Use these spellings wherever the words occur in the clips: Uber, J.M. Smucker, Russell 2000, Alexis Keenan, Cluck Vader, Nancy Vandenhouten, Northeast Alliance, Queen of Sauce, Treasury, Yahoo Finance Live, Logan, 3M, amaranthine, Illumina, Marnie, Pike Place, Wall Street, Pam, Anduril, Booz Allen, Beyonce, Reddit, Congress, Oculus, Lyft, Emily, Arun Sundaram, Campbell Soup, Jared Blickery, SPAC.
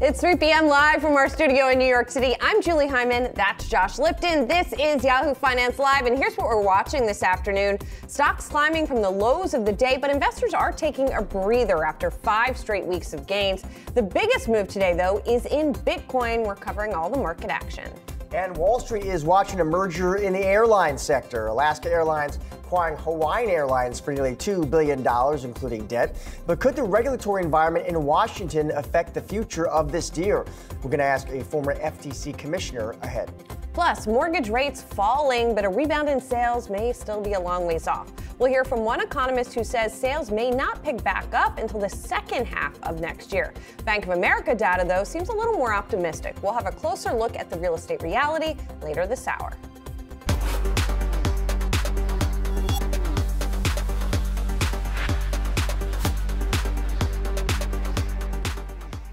It's 3 p.m. live from our studio in New York City. I'm Julie Hyman, that's Josh Lipton. This is Yahoo Finance Live, and here's what we're watching this afternoon. Stocks climbing from the lows of the day, but investors are taking a breather after 5 straight weeks of gains. The biggest move today, though, is in Bitcoin. We're covering all the market action. And Wall Street is watching a merger in the airline sector. Alaska Airlines acquiring Hawaiian Airlines for nearly $2 billion, including debt. But could the regulatory environment in Washington affect the future of this deal? We're going to ask a former FTC commissioner ahead. Plus, mortgage rates falling, but a rebound in sales may still be a long ways off. We'll hear from one economist who says sales may not pick back up until the second half of next year. Bank of America data, though, seems a little more optimistic. We'll have a closer look at the real estate reality later this hour.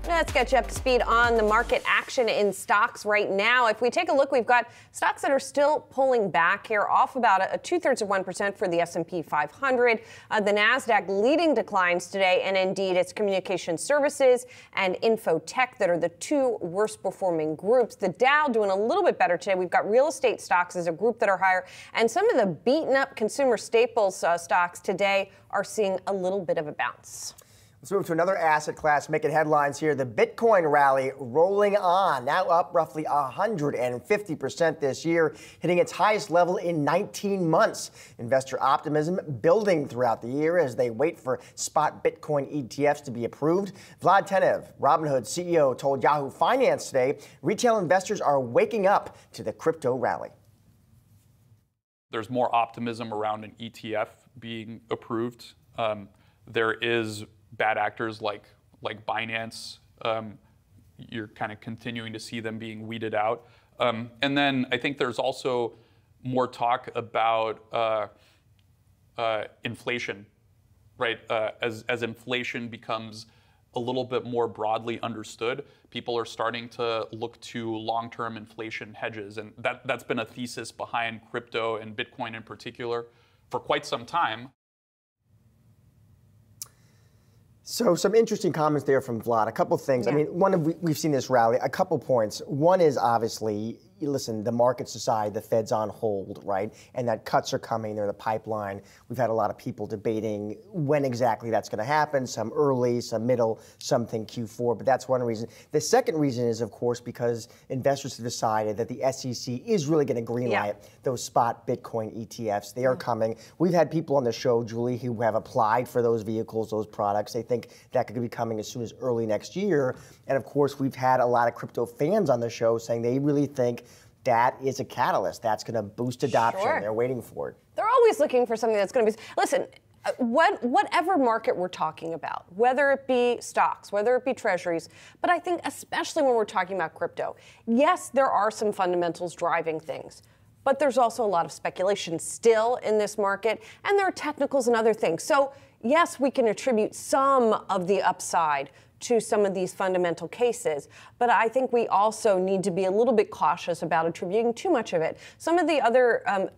Let's get you up to speed on the market action in stocks right now. If we take a look, we've got stocks that are still pulling back here, off about a 0.2% for the S&P 500. The Nasdaq leading declines today, and indeed it's communication services and infotech that are the two worst performing groups. The Dow doing a little bit better today. We've got real estate stocks as a group that are higher, and some of the beaten up consumer staples stocks today are seeing a little bit of a bounce. Let's move to another asset class making headlines here. The Bitcoin rally rolling on, now up roughly 150% this year, hitting its highest level in 19 months. Investor optimism building throughout the year as they wait for spot Bitcoin ETFs to be approved. Vlad Tenev, Robinhood CEO, told Yahoo Finance today retail investors are waking up to the crypto rally. There's more optimism around an ETF being approved. There is bad actors like Binance. You're kind of continuing to see them being weeded out. And then I think there's also more talk about inflation, right? As inflation becomes a little bit more broadly understood, people are starting to look to long-term inflation hedges. And that's been a thesis behind crypto and Bitcoin in particular for quite some time. So some interesting comments there from Vlad. A couple things. Yeah. I mean, we've seen this rally. A couple points. One is obviously, listen, the market's decided, the Fed's on hold, right? And that cuts are coming. They're in the pipeline. We've had a lot of people debating when exactly that's going to happen. Some early, some middle, some think Q4. But that's one reason. The second reason is, of course, because investors have decided that the SEC is really going to greenlight those spot Bitcoin ETFs. They are coming. We've had people on the show, Julie, who have applied for those vehicles, those products. They think that could be coming as soon as early next year. And of course, we've had a lot of crypto fans on the show saying they really think that is a catalyst. That's going to boost adoption. Sure. They're waiting for it. They're always looking for something that's going to be... Listen, whatever market we're talking about, whether it be stocks, whether it be treasuries, but I think especially when we're talking about crypto, yes, there are some fundamentals driving things. But there's also a lot of speculation still in this market, and there are technicals and other things. So yes, we can attribute some of the upside to some of these fundamental cases, but I think we also need to be a little bit cautious about attributing too much of it. Some of the other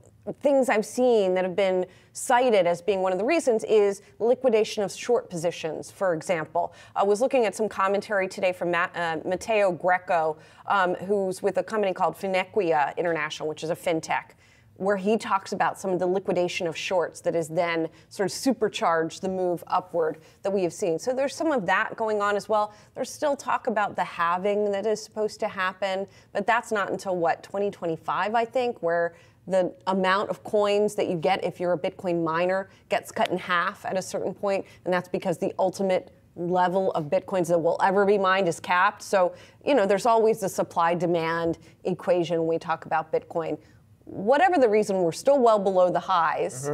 things I've seen that have been cited as being one of the reasons is liquidation of short positions, for example. I was looking at some commentary today from Matteo Greco, who's with a company called Finequia International, which is a fintech, where he talks about some of the liquidation of shorts that is then sort of supercharged the move upward that we have seen. So there's some of that going on as well. There's still talk about the halving that is supposed to happen, but that's not until, what, 2025, I think, where the amount of coins that you get if you're a Bitcoin miner gets cut in half at a certain point, and that's because the ultimate level of Bitcoins that will ever be mined is capped. So, you know, there's always the supply-demand equation when we talk about Bitcoin. Whatever the reason, we're still well below the highs.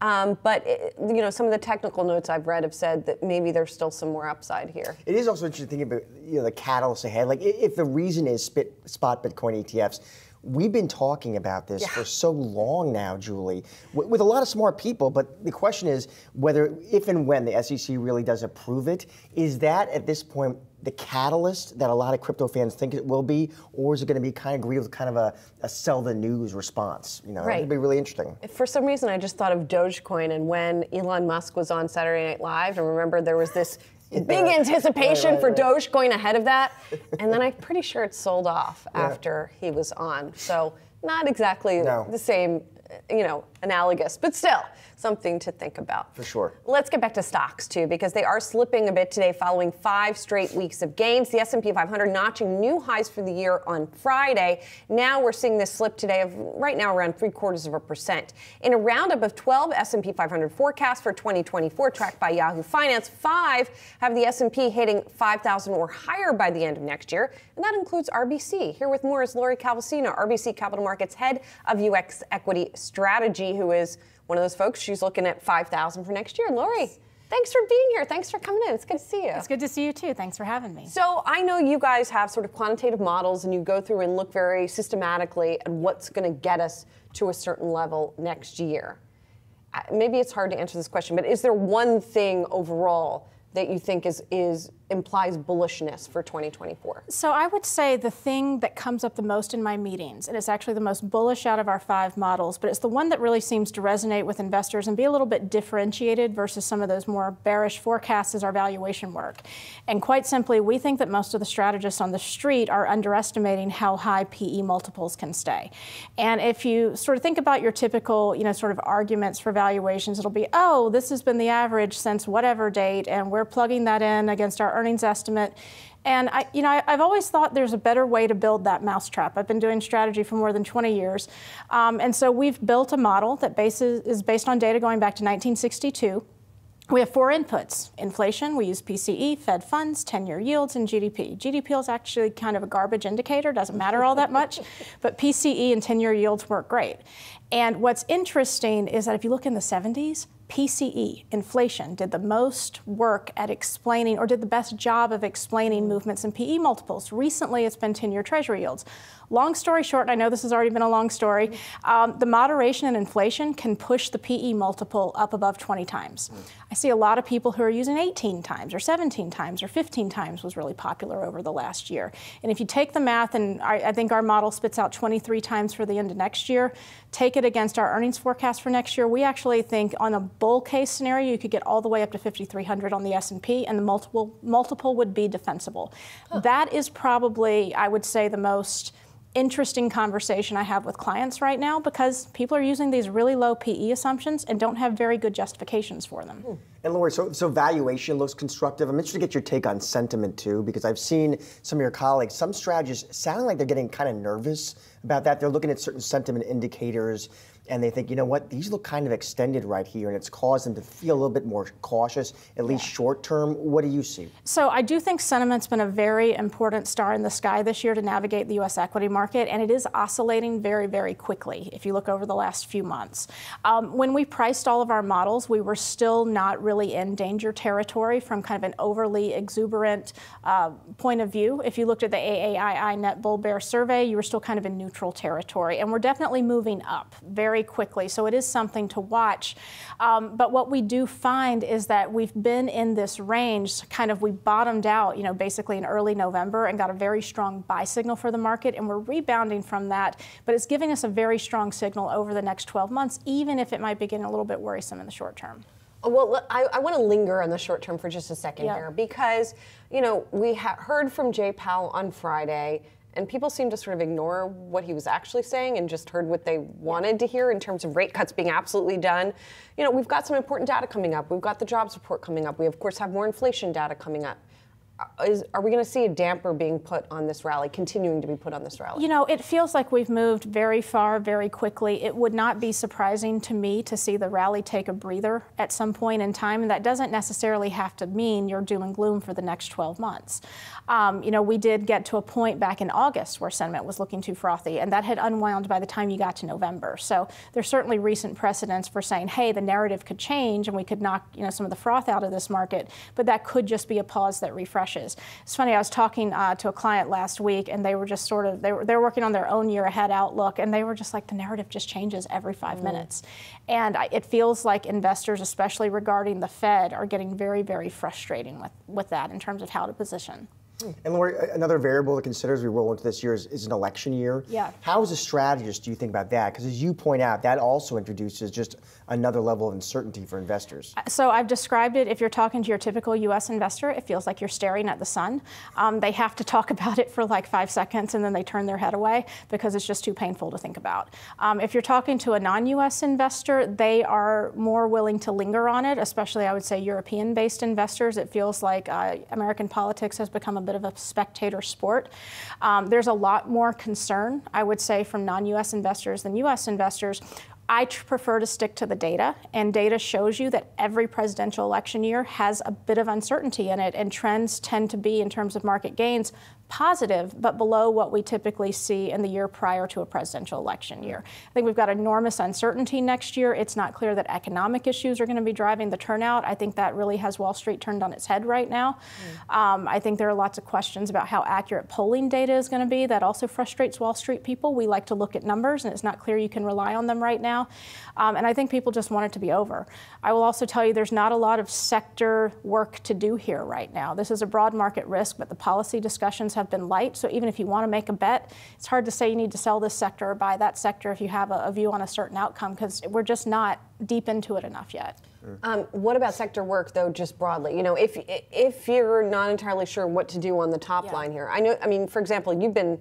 But you know, some of the technical notes I've read have said that maybe there's still some more upside here. It is also interesting to think about, you know, the catalyst ahead. Like if the reason is spot Bitcoin ETFs, we've been talking about this for so long now, Julie, with a lot of smart people. But the question is whether, if and when the SEC really does approve it, is that at this point the catalyst that a lot of crypto fans think it will be, or is it going to be kind of greeted with kind of a sell the news response? You know, it'll be really interesting. For some reason, I just thought of Dogecoin and when Elon Musk was on Saturday Night Live, and remember there was this big anticipation for Dogecoin ahead of that. And then I'm pretty sure it sold off after he was on. So not exactly the same, you know, analogous, but still something to think about. For sure. Let's get back to stocks, too, because they are slipping a bit today following 5 straight weeks of gains. The S&P 500 notching new highs for the year on Friday. Now we're seeing this slip today of right now around 0.75%. In a roundup of 12 S&P 500 forecasts for 2024 tracked by Yahoo Finance, 5 have the S&P hitting 5,000 or higher by the end of next year, and that includes RBC. Here with more is Lori Calvasina, RBC Capital Markets head of UX Equity Strategy, who is one of those folks. She's looking at 5,000 for next year. Lori, thanks for being here. Thanks for coming in. It's good to see you. It's good to see you too. Thanks for having me. So I know you guys have sort of quantitative models and you go through and look very systematically at what's going to get us to a certain level next year. Maybe it's hard to answer this question, but is there one thing overall that you think implies bullishness for 2024? So I would say the thing that comes up the most in my meetings, and it's actually the most bullish out of our 5 models, but it's the one that really seems to resonate with investors and be a little bit differentiated versus some of those more bearish forecasts, is our valuation work. And quite simply, we think that most of the strategists on the street are underestimating how high PE multiples can stay. And if you sort of think about your typical, you know, sort of arguments for valuations, it'll be, oh, this has been the average since whatever date, and we're plugging that in against our earnings estimate. And I've always thought there's a better way to build that mousetrap. I've been doing strategy for more than 20 years. And so we've built a model that is based on data going back to 1962. We have 4 inputs: inflation, we use PCE, Fed funds, 10-year yields, and GDP. GDP is actually kind of a garbage indicator, doesn't matter all that much, but PCE and 10-year yields work great. And what's interesting is that if you look in the 70s, PCE, inflation, did the most work at explaining, or did the best job of explaining, movements in PE multiples. Recently, it's been 10-year Treasury yields. Long story short, and I know this has already been a long story, the moderation in inflation can push the PE multiple up above 20 times. I see a lot of people who are using 18 times or 17 times or 15 times was really popular over the last year. And if you take the math, and I think our model spits out 23 times for the end of next year, take it against our earnings forecast for next year, we actually think on a bull case scenario, you could get all the way up to 5,300 on the S&P, and the multiple would be defensible. Huh. That is probably, I would say, the most interesting conversation I have with clients right now, because people are using these really low PE assumptions and don't have very good justifications for them. And Lori, so valuation looks constructive. I'm interested to get your take on sentiment too, because I've seen some of your colleagues, some strategists sound like they're getting kind of nervous about that. They're looking at certain sentiment indicators and they think, you know what, these look kind of extended right here, and it's caused them to feel a little bit more cautious, at least short term. What do you see? So I do think sentiment's been a very important star in the sky this year to navigate the U.S. equity market, and it is oscillating very, very quickly if you look over the last few months. When we priced all of our models, we were still not really in danger territory from kind of an overly exuberant point of view. If you looked at the AAII Net Bull Bear Survey, you were still kind of in neutral territory, and we're definitely moving up very quickly, so it is something to watch. But what we do find is that we've been in this range, kind of we bottomed out, you know, basically in early November and got a very strong buy signal for the market, and we're rebounding from that, but it's giving us a very strong signal over the next 12 months, even if it might be getting a little bit worrisome in the short term. Well, I want to linger on the short term for just a second here, because, you know, we heard from Jay Powell on Friday, and people seemed to sort of ignore what he was actually saying and just heard what they wanted to hear in terms of rate cuts being absolutely done. You know, we've got some important data coming up. We've got the jobs report coming up. We, of course, have more inflation data coming up. Are we going to see a damper being put on this rally, continuing to be put on this rally? You know, it feels like we've moved very far, very quickly. It would not be surprising to me to see the rally take a breather at some point in time, and that doesn't necessarily have to mean you're doom and gloom for the next 12 months. You know, we did get to a point back in August where sentiment was looking too frothy, and that had unwound by the time you got to November. So there's certainly recent precedents for saying, hey, the narrative could change and we could knock, you know, some of the froth out of this market, but that could just be a pause that refreshes. It's funny, I was talking to a client last week, and they were just sort of, they're working on their own year ahead outlook, and they were just like, the narrative just changes every 5 minutes. And it feels like investors, especially regarding the Fed, are getting very, very frustrating with that in terms of how to position. And Lori, another variable to consider as we roll into this year is an election year. Yeah. How as a strategist do you think about that? Because as you point out, that also introduces just another level of uncertainty for investors. So I've described it, if you're talking to your typical U.S. investor, it feels like you're staring at the sun. They have to talk about it for like 5 seconds and then they turn their head away because it's just too painful to think about. If you're talking to a non-U.S. investor, they are more willing to linger on it, especially I would say European-based investors. It feels like American politics has become a bit of a spectator sport. There's a lot more concern, I would say, from non-U.S. investors than U.S. investors. I prefer to stick to the data, and data shows you that every presidential election year has a bit of uncertainty in it, and trends tend to be, in terms of market gains, positive, but below what we typically see in the year prior to a presidential election year. I think we've got enormous uncertainty next year. It's not clear that economic issues are going to be driving the turnout. I think that really has Wall Street turned on its head right now. I think there are lots of questions about how accurate polling data is going to be. That also frustrates Wall Street people. We like to look at numbers, and it's not clear you can rely on them right now. And I think people just want it to be over. I will also tell you there's not a lot of sector work to do here right now. This is a broad market risk, but the policy discussions have been light. So even if you want to make a bet, it's hard to say you need to sell this sector or buy that sector if you have a view on a certain outcome, because we're just not deep into it enough yet. What about sector work, though, just broadly? You know, if you're not entirely sure what to do on the top line here. I know, I mean, for example, you've been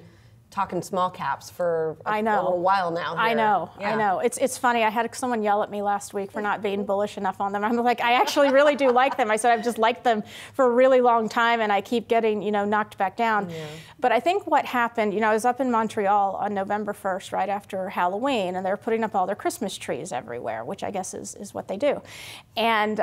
talking small caps for a little while now. Here. I know, I know. It's funny, I had someone yell at me last week for not being bullish enough on them. I'm like, I actually really do like them. I said, I've just liked them for a really long time and I keep getting, you know, knocked back down. Yeah. But I think what happened, you know, I was up in Montreal on November 1st, right after Halloween, and they're putting up all their Christmas trees everywhere, which I guess is what they do. And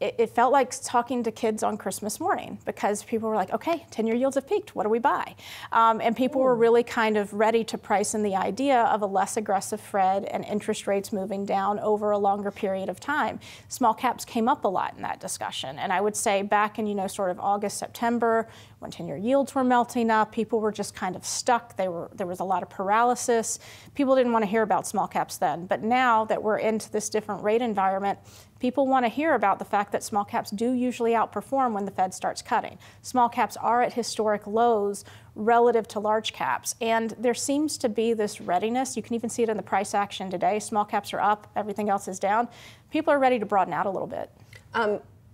it felt like talking to kids on Christmas morning, because people were like, okay, 10-year yields have peaked, what do we buy? And people were really kind of ready to price in the idea of a less aggressive Fed and interest rates moving down over a longer period of time. Small caps came up a lot in that discussion. And I would say back in, you know, sort of August, September, when 10-year yields were melting up, people were just kind of stuck. There was a lot of paralysis. People didn't want to hear about small caps then. But now that we're into this different rate environment, people want to hear about the fact that small caps do usually outperform when the Fed starts cutting. Small caps are at historic lows relative to large caps. And there seems to be this readiness. You can even see it in the price action today. Small caps are up, everything else is down. People are ready to broaden out a little bit.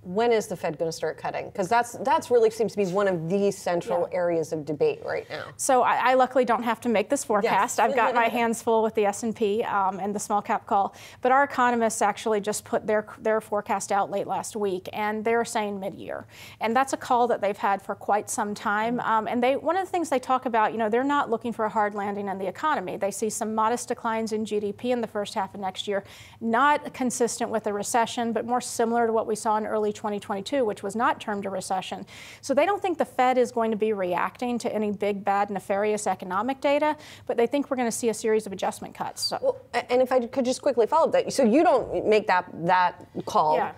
When is the Fed going to start cutting? Because that's really seems to be one of the central areas of debate right now. So I luckily don't have to make this forecast. Yes. I've got my hands full with the S&P and the small cap call. But our economists actually just put their forecast out late last week, and they're saying mid-year. And that's a call that they've had for quite some time. And one of the things they talk about, you know, they're not looking for a hard landing in the economy. They see some modest declines in GDP in the first half of next year, not consistent with a recession, but more similar to what we saw in early 2022, which was not termed a recession. So they don't think the Fed is going to be reacting to any big, bad, nefarious economic data, but they think we're going to see a series of adjustment cuts. So. Well, and if I could just quickly follow that, so you don't make that call,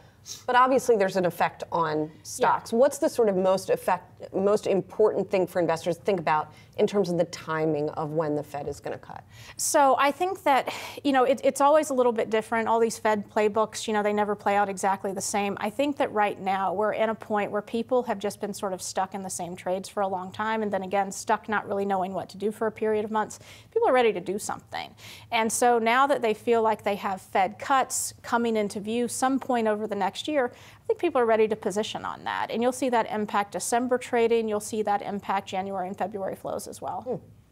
but obviously there's an effect on stocks. Yeah. What's the sort of most important thing for investors to think about in terms of the timing of when the Fed is going to cut? So I think that, you know, it's always a little bit different. All these Fed playbooks, you know, they never play out exactly the same. I think that right now we're in a point where people have just been sort of stuck in the same trades for a long time, and then again stuck not really knowing what to do for a period of months. People are ready to do something. And so now that they feel like they have Fed cuts coming into view some point over the next year, I think people are ready to position on that. And you'll see that impact December trading. You'll see that impact January and February flows as well.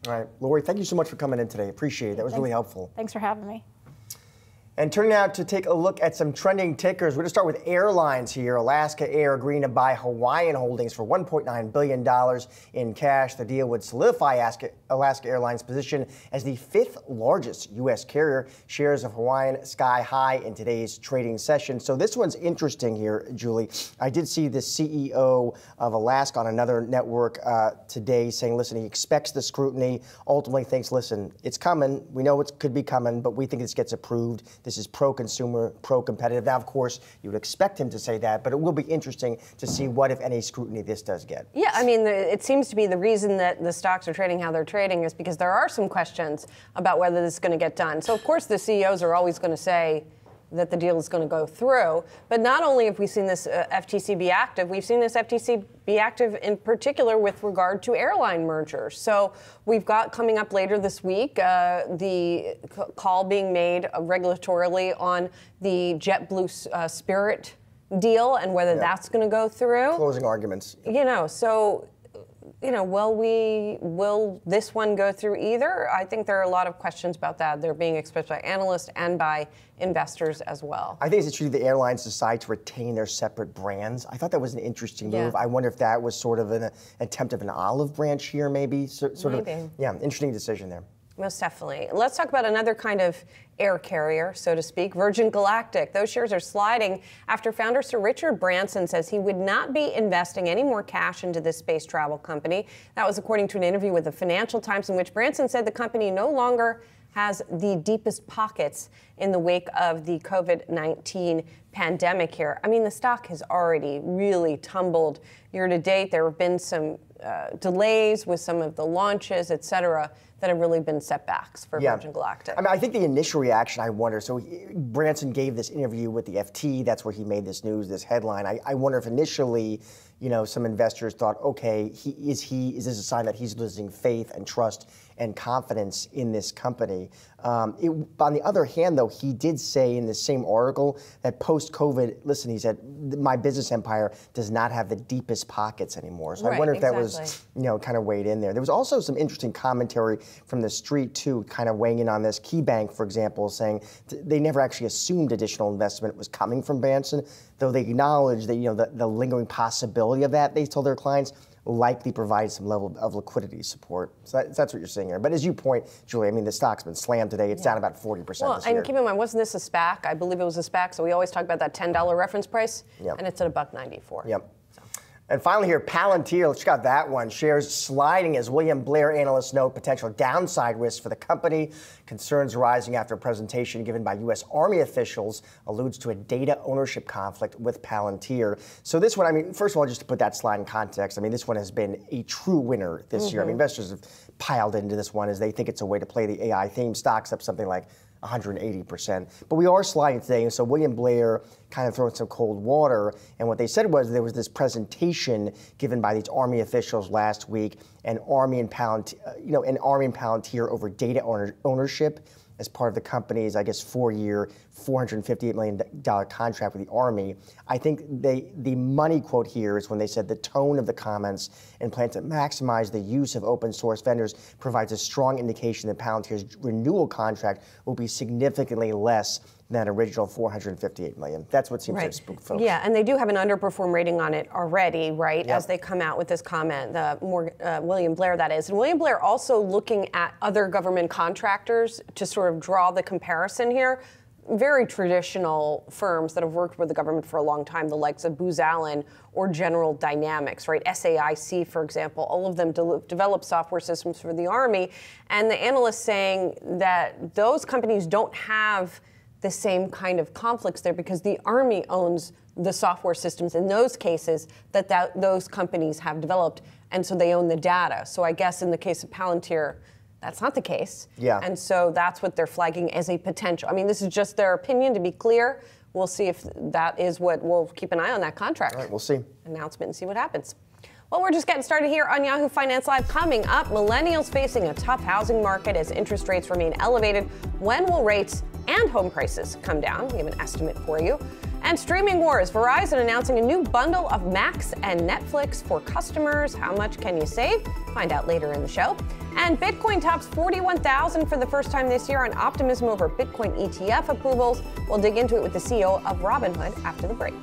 All right. Lori, thank you so much for coming in today. Appreciate it. That was really helpful. Thanks for having me. And turning out to take a look at some trending tickers, we're going to start with airlines here. Alaska Air agreeing to buy Hawaiian Holdings for $1.9 billion in cash. The deal would solidify Alaska Airlines' position as the fifth largest U.S. carrier. Shares of Hawaiian sky high in today's trading session. So this one's interesting here, Julie. I did see the CEO of Alaska on another network today saying, listen, he expects the scrutiny, ultimately thinks, listen, it's coming. We know it could be coming, but we think this gets approved. This is pro-consumer, pro-competitive. Now, of course, you would expect him to say that, but it will be interesting to see what, if any, scrutiny this does get. Yeah, I mean, it seems to be the reason that the stocks are trading how they're trading is because there are some questions about whether this is going to get done. So, of course, the CEOs are always going to say, that the deal is going to go through. But not only have we seen this FTC be active, we've seen this FTC be active in particular with regard to airline mergers. So we've got coming up later this week the call being made regulatorily on the JetBlue Spirit deal and whether that's going to go through. Closing arguments. You know, so, you know, will this one go through either? I think there are a lot of questions about that. They're being expressed by analysts and by investors as well. I think it's true the airlines decide to retain their separate brands. I thought that was an interesting move. I wonder if that was sort of an attempt of an olive branch here, maybe. Sort of, yeah, interesting decision there. Most definitely. Let's talk about another kind of air carrier, so to speak, Virgin Galactic. Those shares are sliding after founder Sir Richard Branson says he would not be investing any more cash into this space travel company. That was according to an interview with the Financial Times in which Branson said the company no longer has the deepest pockets in the wake of the COVID-19 pandemic here. I mean, the stock has already really tumbled year to date. There have been some delays with some of the launches, et cetera, that have really been setbacks for Virgin Galactic. I mean, I think the initial reaction, I wonder, so Branson gave this interview with the FT, that's where he made this news, this headline. I wonder if initially, you know, some investors thought, okay, is this a sign that he's losing faith and trust and confidence in this company? On the other hand, though, he did say in the same article that post-COVID, listen, he said, my business empire does not have the deepest pockets anymore. So I wonder if that was, you know, kind of weighed in there. There was also some interesting commentary from the street, too, kind of weighing in on this. KeyBank, for example, saying they never actually assumed additional investment was coming from Branson, though they acknowledge that, you know, the lingering possibility of that, they told their clients, likely provide some level of liquidity support. So that's what you're seeing here. But as you point, Julie, I mean, the stock's been slammed today. It's down about 40% this year. And keep in mind, wasn't this a SPAC? I believe it was a SPAC, so we always talk about that $10 reference price, and it's at $1.94. Yep. So. And finally here, Palantir, let's check out that one. Shares sliding as William Blair analysts note potential downside risks for the company. Concerns rising after a presentation given by U.S. Army officials alludes to a data ownership conflict with Palantir. So this one, I mean, first of all, just to put that slide in context, I mean, this one has been a true winner this year. I mean, investors have piled into this one as they think it's a way to play the AI theme. Stocks up something like 180%. But we are sliding today, and so William Blair kind of throwing some cold water. And what they said was there was this presentation given by these Army officials last week, and Army and Palantir over data ownership as part of the company's, I guess, four-year, $458 million contract with the Army. I think the money quote here is when they said the tone of the comments and plans to maximize the use of open-source vendors provides a strong indication that Palantir's renewal contract will be significantly less than that original $458 million. That's what seems to have spooked folks. Yeah, and they do have an underperform rating on it already, right, as they come out with this comment, William Blair, that is. And William Blair also looking at other government contractors to sort of draw the comparison here. Very traditional firms that have worked with the government for a long time, the likes of Booz Allen or General Dynamics, right? SAIC, for example, all of them develop software systems for the Army. And the analysts saying that those companies don't have the same kind of conflicts there because the Army owns the software systems in those cases that those companies have developed, and so they own the data. So I guess in the case of Palantir, that's not the case. Yeah. And so that's what they're flagging as a potential. I mean, this is just their opinion, to be clear. We'll see if that is what, we'll keep an eye on that contract. All right, we'll see. Announcement and see what happens. Well, we're just getting started here on Yahoo Finance Live. Coming up, millennials facing a tough housing market as interest rates remain elevated. When will rates and home prices come down? We have an estimate for you. And streaming wars. Verizon announcing a new bundle of Max and Netflix for customers. How much can you save? Find out later in the show. And Bitcoin tops 41,000 for the first time this year on optimism over Bitcoin ETF approvals. We'll dig into it with the CEO of Robinhood after the break.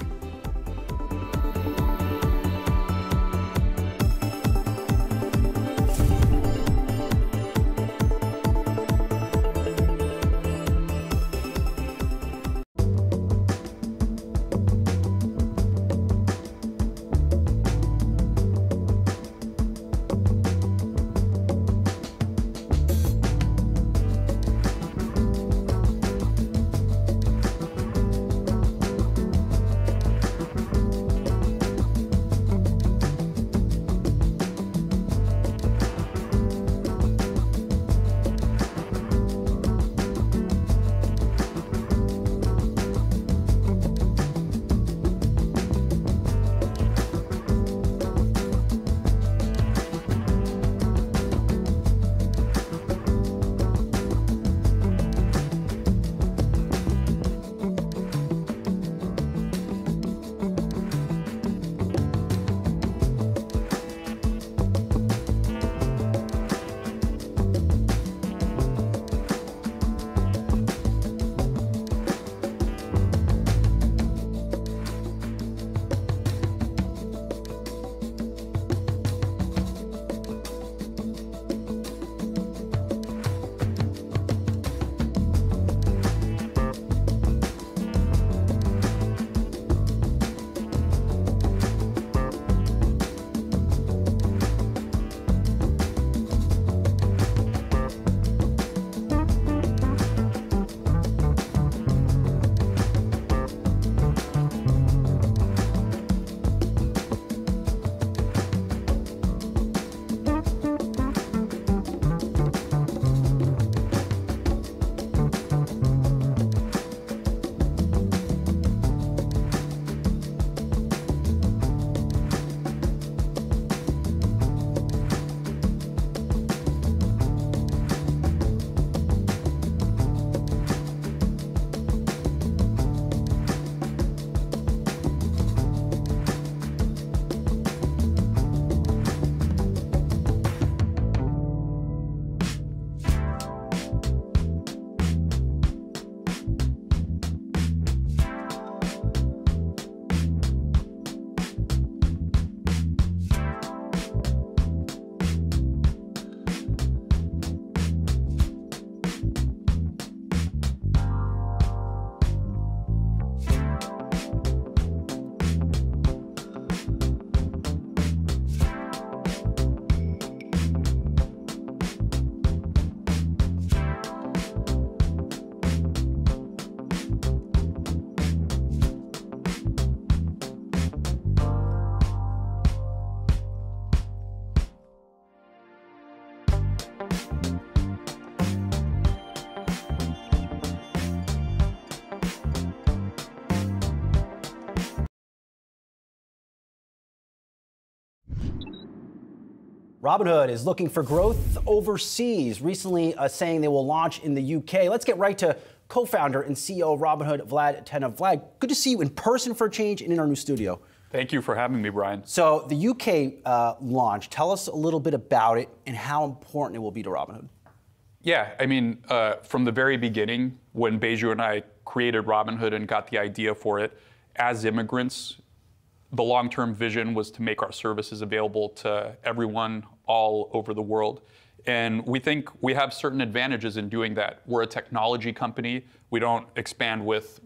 Robinhood is looking for growth overseas, recently saying they will launch in the UK. Let's get right to co-founder and CEO of Robinhood, Vlad Tenev. Vlad, good to see you in person for a change and in our new studio. Thank you for having me, Brian. So the UK launch, tell us a little bit about it and how important it will be to Robinhood. Yeah, I mean, from the very beginning, when Baiju and I created Robinhood and got the idea for it, as immigrants, the long-term vision was to make our services available to everyone all over the world. And we think we have certain advantages in doing that. We're a technology company. We don't expand with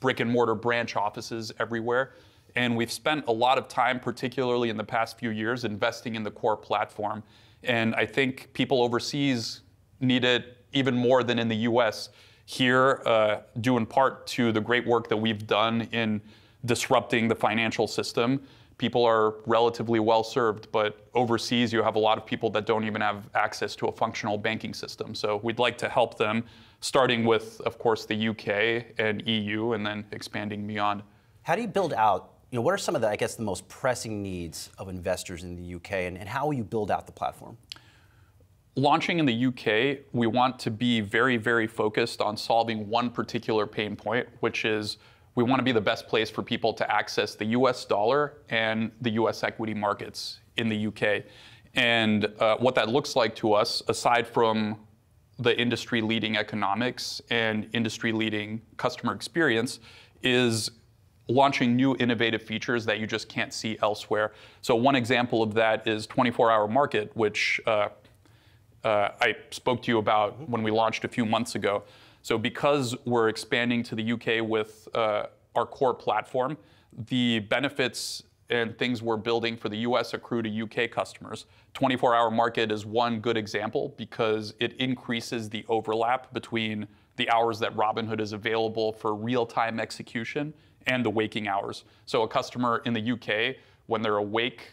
brick and mortar branch offices everywhere. And we've spent a lot of time, particularly in the past few years, investing in the core platform. And I think people overseas need it even more than in the US here, due in part to the great work that we've done in disrupting the financial system. People are relatively well served, but overseas you have a lot of people that don't even have access to a functional banking system. So we'd like to help them, starting with, of course, the UK and EU, and then expanding beyond. How do you build out, what are some of the, the most pressing needs of investors in the UK, and how will you build out the platform? Launching in the UK, we want to be very, very focused on solving one particular pain point, which is we want to be the best place for people to access the US dollar and the US equity markets in the UK. And what that looks like to us, aside from the industry-leading economics and industry-leading customer experience, is launching new innovative features that you just can't see elsewhere. So one example of that is 24-hour market, which I spoke to you about when we launched a few months ago. So because we're expanding to the UK with our core platform, the benefits and things we're building for the US accrue to UK customers. 24-hour market is one good example because it increases the overlap between the hours that Robinhood is available for real-time execution and the waking hours. So a customer in the UK, when they're awake,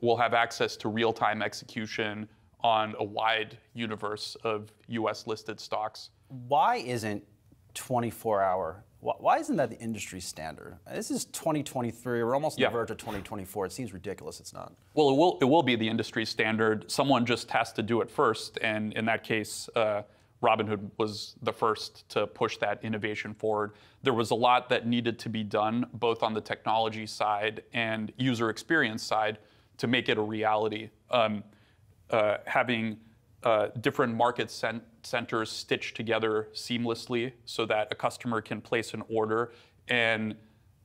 will have access to real-time execution on a wide universe of US-listed stocks. Why isn't 24-hour? Why isn't that the industry standard? This is 2023. We're almost on the verge of 2024. It seems ridiculous. It's not. Well, it will be the industry standard. Someone just has to do it first, and in that case, Robinhood was the first to push that innovation forward. There was a lot that needed to be done, both on the technology side and user experience side, to make it a reality. Having different market centers stitched together seamlessly so that a customer can place an order and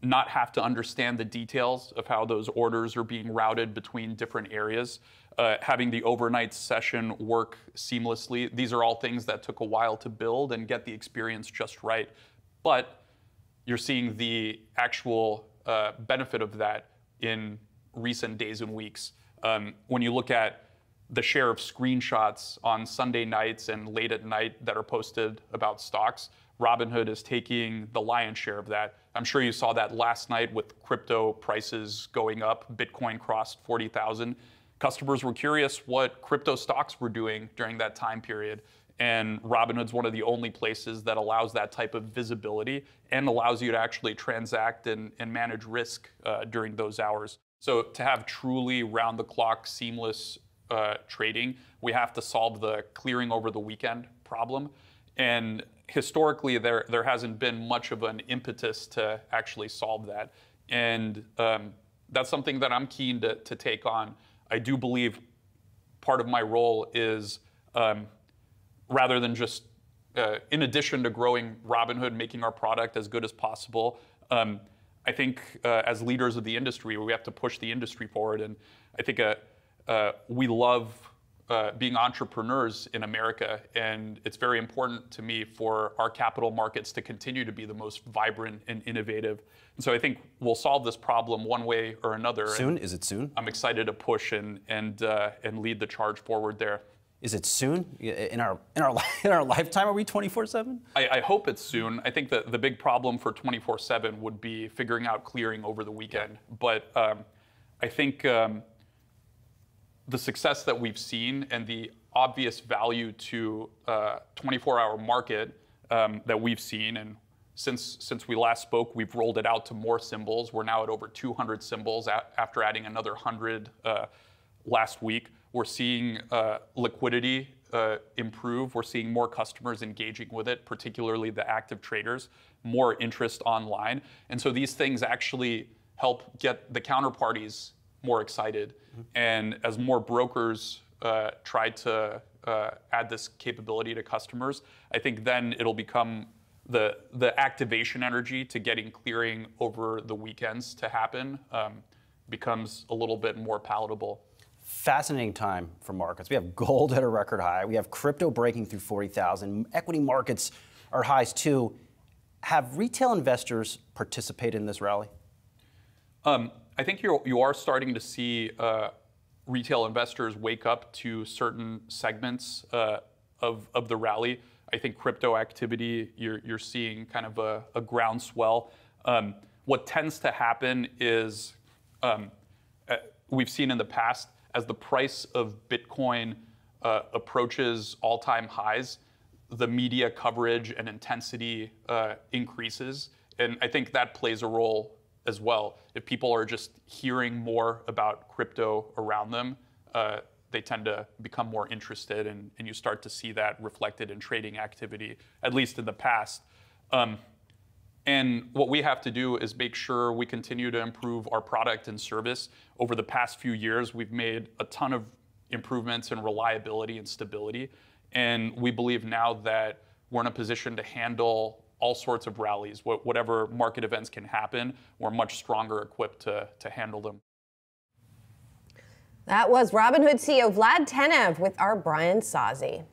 not have to understand the details of how those orders are being routed between different areas, having the overnight session work seamlessly. These are all things that took a while to build and get the experience just right. But you're seeing the actual benefit of that in recent days and weeks. When you look at the share of screenshots on Sunday nights and late at night that are posted about stocks, Robinhood is taking the lion's share of that. I'm sure you saw that last night with crypto prices going up. Bitcoin crossed 40,000. Customers were curious what crypto stocks were doing during that time period. And Robinhood's one of the only places that allows that type of visibility and allows you to actually transact and manage risk during those hours. So to have truly round-the-clock, seamless trading, we have to solve the clearing over the weekend problem. And historically, there hasn't been much of an impetus to actually solve that. And that's something that I'm keen to take on. I do believe part of my role is, rather than just, in addition to growing Robinhood, making our product as good as possible, I think as leaders of the industry, we have to push the industry forward. And I think we love being entrepreneurs in America, and it's very important to me for our capital markets to continue to be the most vibrant and innovative. And so I think we'll solve this problem one way or another. Soon? Is it soon? I'm excited to push and lead the charge forward there. Is it soon? In our lifetime, are we 24/7? I hope it's soon. I think that the big problem for 24/7 would be figuring out clearing over the weekend. But I think the success that we've seen and the obvious value to 24-hour market that we've seen, and since we last spoke, we've rolled it out to more symbols. We're now at over 200 symbols after adding another 100 last week. We're seeing liquidity improve. We're seeing more customers engaging with it, particularly the active traders, more interest online. And so these things actually help get the counterparties more excited. Mm-hmm. And as more brokers try to add this capability to customers, I think then it'll become the activation energy to getting clearing over the weekends to happen becomes a little bit more palatable. Fascinating time for markets. We have gold at a record high. We have crypto breaking through 40,000. Equity markets are highs too. Have retail investors participated in this rally? I think you are starting to see retail investors wake up to certain segments of the rally. I think crypto activity, you're seeing kind of a groundswell. What tends to happen is we've seen in the past, as the price of Bitcoin approaches all-time highs, the media coverage and intensity increases. And I think that plays a role as well. If people are just hearing more about crypto around them, they tend to become more interested, and you start to see that reflected in trading activity, at least in the past. And what we have to do is make sure we continue to improve our product and service. Over the past few years, we've made a ton of improvements in reliability and stability. And we believe now that we're in a position to handle all sorts of rallies. Whatever market events can happen, we're much stronger equipped to handle them. That was Robinhood CEO Vlad Tenev with our Brian Sazi.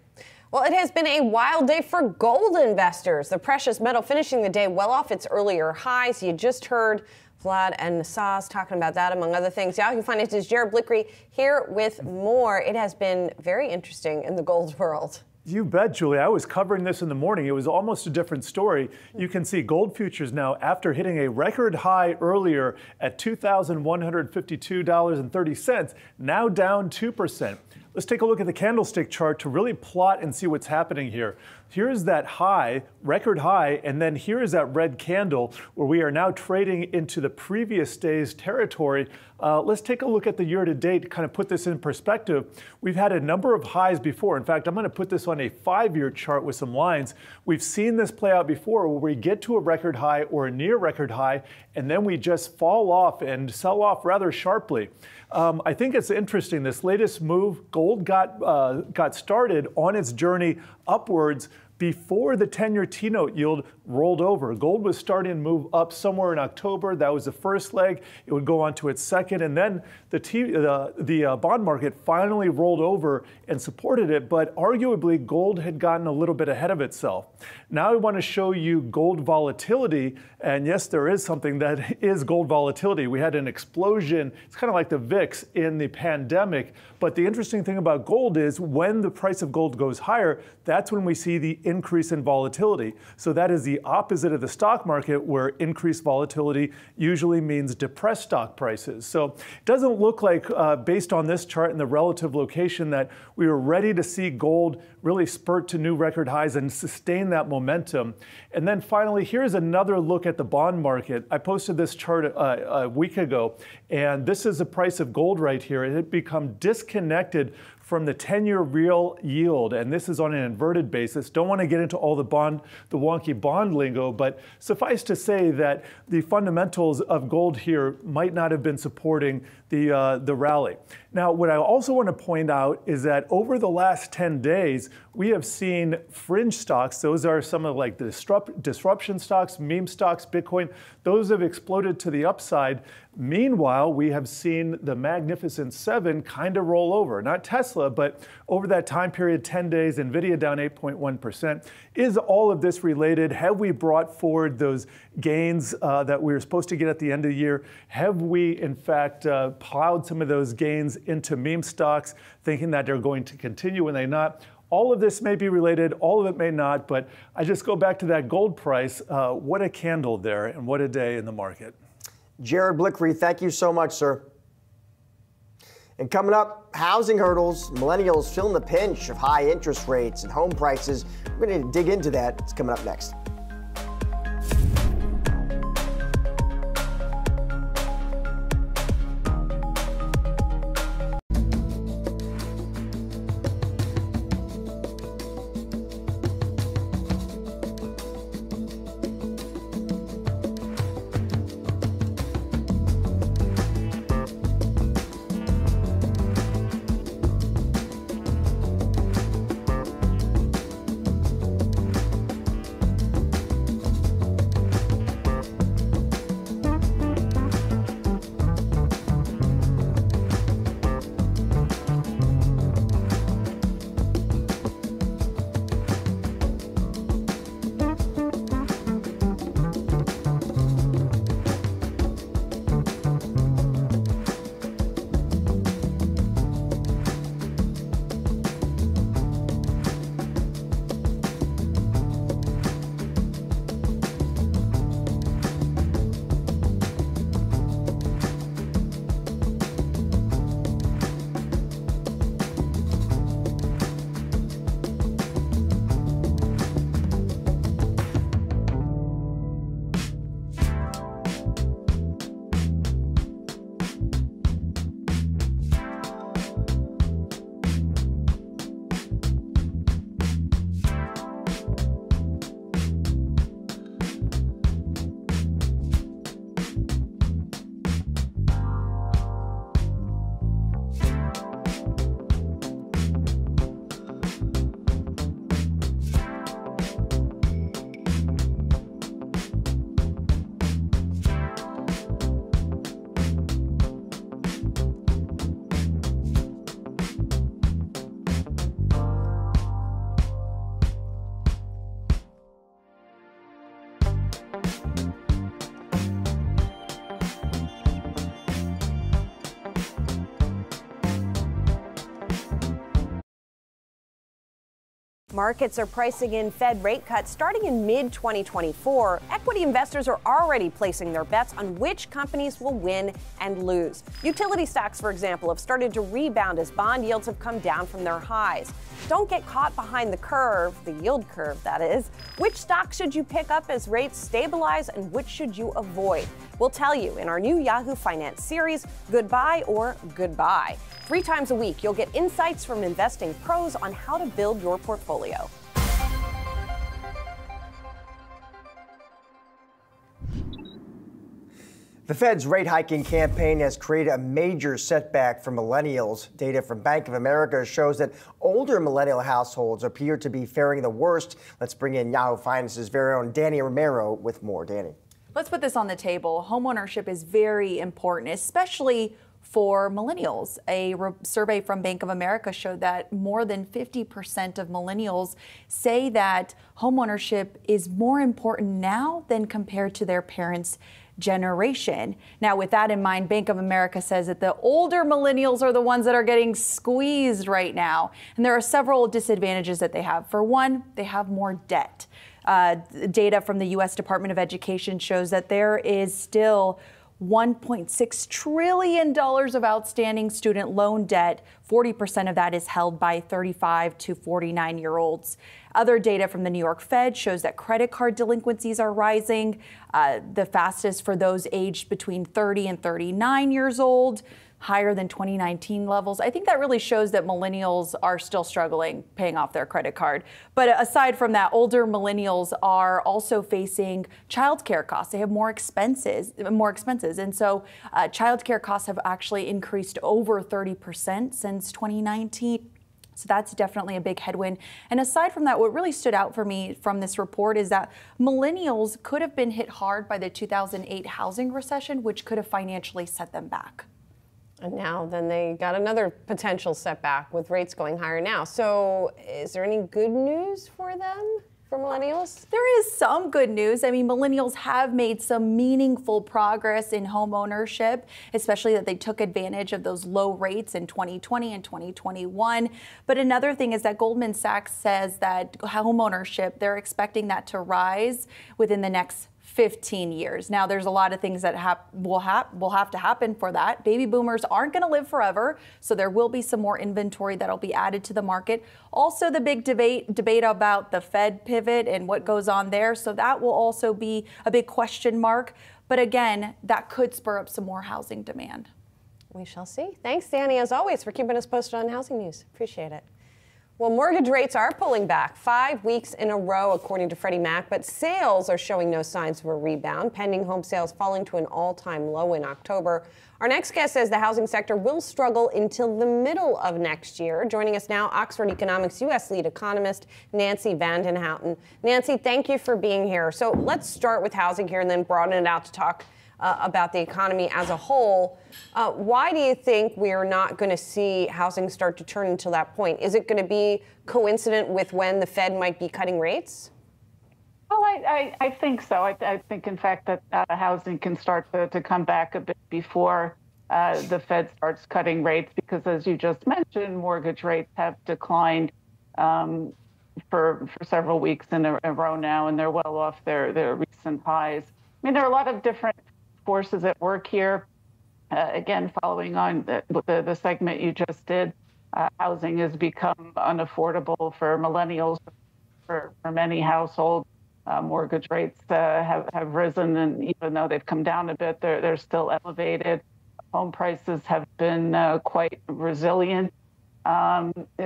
Well, it has been a wild day for gold investors, the precious metal finishing the day well off its earlier highs. You just heard Vlad and Saz talking about that, among other things. Yahoo Finance's Jared Blickery here with more. It has been very interesting in the gold world. You bet, Julie. I was covering this in the morning. It was almost a different story. You can see gold futures now, after hitting a record high earlier at $2,152.30, now down 2%. Let's take a look at the candlestick chart to really plot and see what's happening here. Here's that high, record high, and then here is that red candle where we are now trading into the previous day's territory. Let's take a look at the year-to-date to kind of put this in perspective. We've had a number of highs before. In fact, I'm going to put this on a 5-year chart with some lines. We've seen this play out before where we get to a record high or a near record high, and then we just fall off and sell off rather sharply. I think it's interesting, this latest move, gold got started on its journey upwards before the 10-year T-note yield rolled over. Gold was starting to move up somewhere in October. That was the first leg. It would go on to its second, and then the bond market finally rolled over and supported it, but arguably gold had gotten a little bit ahead of itself. Now I want to show you gold volatility, and yes, there is something that is gold volatility. We had an explosion. It's kind of like the VIX in the pandemic, but the interesting thing about gold is when the price of gold goes higher, that's when we see the increase in volatility. So that is the opposite of the stock market, where increased volatility usually means depressed stock prices. So it doesn't look like, based on this chart and the relative location, that we were ready to see gold really spurt to new record highs and sustain that momentum. And then finally, here's another look at the bond market. I posted this chart a week ago, and this is the price of gold right here. It had become disconnected from the 10-year real yield, and this is on an inverted basis. Don't want to get into all the wonky bond lingo, but suffice to say that the fundamentals of gold here might not have been supporting the rally. Now, what I also want to point out is that over the last 10 days, we have seen fringe stocks. Those are some of like the disruption stocks, meme stocks, Bitcoin. Those have exploded to the upside. Meanwhile, we have seen the Magnificent Seven kind of roll over. Not Tesla, but over that time period, 10 days, NVIDIA down 8.1%. Is all of this related? Have we brought forward those gains that we were supposed to get at the end of the year? Have we, in fact, plowed some of those gains into meme stocks, thinking that they're going to continue when they're not? All of this may be related, all of it may not, but I just go back to that gold price. What a candle there, and what a day in the market. Jared Blickery, thank you so much, sir. And coming up, housing hurdles, millennials feeling the pinch of high interest rates and home prices. We're going to dig into that. It's coming up next. Markets are pricing in Fed rate cuts starting in mid-2024. Equity investors are already placing their bets on which companies will win and lose. Utility stocks, for example, have started to rebound as bond yields have come down from their highs. Don't get caught behind the curve, the yield curve, that is. Which stocks should you pick up as rates stabilize and which should you avoid? We'll tell you in our new Yahoo Finance series, Goodbye or Goodbye. 3 times a week, you'll get insights from investing pros on how to build your portfolio. The Fed's rate hiking campaign has created a major setback for millennials. Data from Bank of America shows that older millennial households appear to be faring the worst. Let's bring in Yahoo Finance's very own Danny Romero with more. Danny. Let's put this on the table. Homeownership is very important, especially for millennials. A survey from Bank of America showed that more than 50% of millennials say that homeownership is more important now than compared to their parents' generation. Now, with that in mind, Bank of America says that the older millennials are the ones that are getting squeezed right now. And there are several disadvantages that they have. For one, they have more debt. Data from the U.S. Department of Education shows that there is still $1.6 trillion of outstanding student loan debt. 40% of that is held by 35 to 49-year-olds. Other data from the New York Fed shows that credit card delinquencies are rising, the fastest for those aged between 30 and 39 years old, higher than 2019 levels. I think that really shows that millennials are still struggling paying off their credit card. But aside from that, older millennials are also facing childcare costs. They have more expenses. And so childcare costs have actually increased over 30% since 2019. So that's definitely a big headwind. And aside from that, what really stood out for me from this report is that millennials could have been hit hard by the 2008 housing recession, which could have financially set them back. And now then they got another potential setback with rates going higher now. So is there any good news for them? For millennials? There is some good news. I mean, millennials have made some meaningful progress in home ownership, especially that they took advantage of those low rates in 2020 and 2021. But another thing is that Goldman Sachs says that home ownership, they're expecting that to rise within the next 15 years. Now, there's a lot of things that will have to happen for that. Baby boomers aren't going to live forever, so there will be some more inventory that'll be added to the market. Also, the big debate about the Fed pivot and what goes on there, so that will also be a big question mark. But again, that could spur up some more housing demand. We shall see. Thanks, Danny, as always, for keeping us posted on housing news. Appreciate it. Well, mortgage rates are pulling back 5 weeks in a row, according to Freddie Mac, but sales are showing no signs of a rebound, pending home sales falling to an all-time low in October. Our next guest says the housing sector will struggle until the middle of next year. Joining us now, Oxford Economics U.S. lead economist Nancy Vandenhouten. Nancy, thank you for being here. So let's start with housing here and then broaden it out to talk about the economy as a whole. Why do you think we are not going to see housing start to turn until that point? Is it going to be coincident with when the Fed might be cutting rates? Well, I think so. I think, in fact, that housing can start to come back a bit before the Fed starts cutting rates, because as you just mentioned, mortgage rates have declined for several weeks in a row now, and they're well off their recent highs. I mean, there are a lot of different forces at work here. Again, following on the segment you just did, housing has become unaffordable for millennials, for many households. Mortgage rates have risen, and even though they've come down a bit, they're still elevated. Home prices have been quite resilient,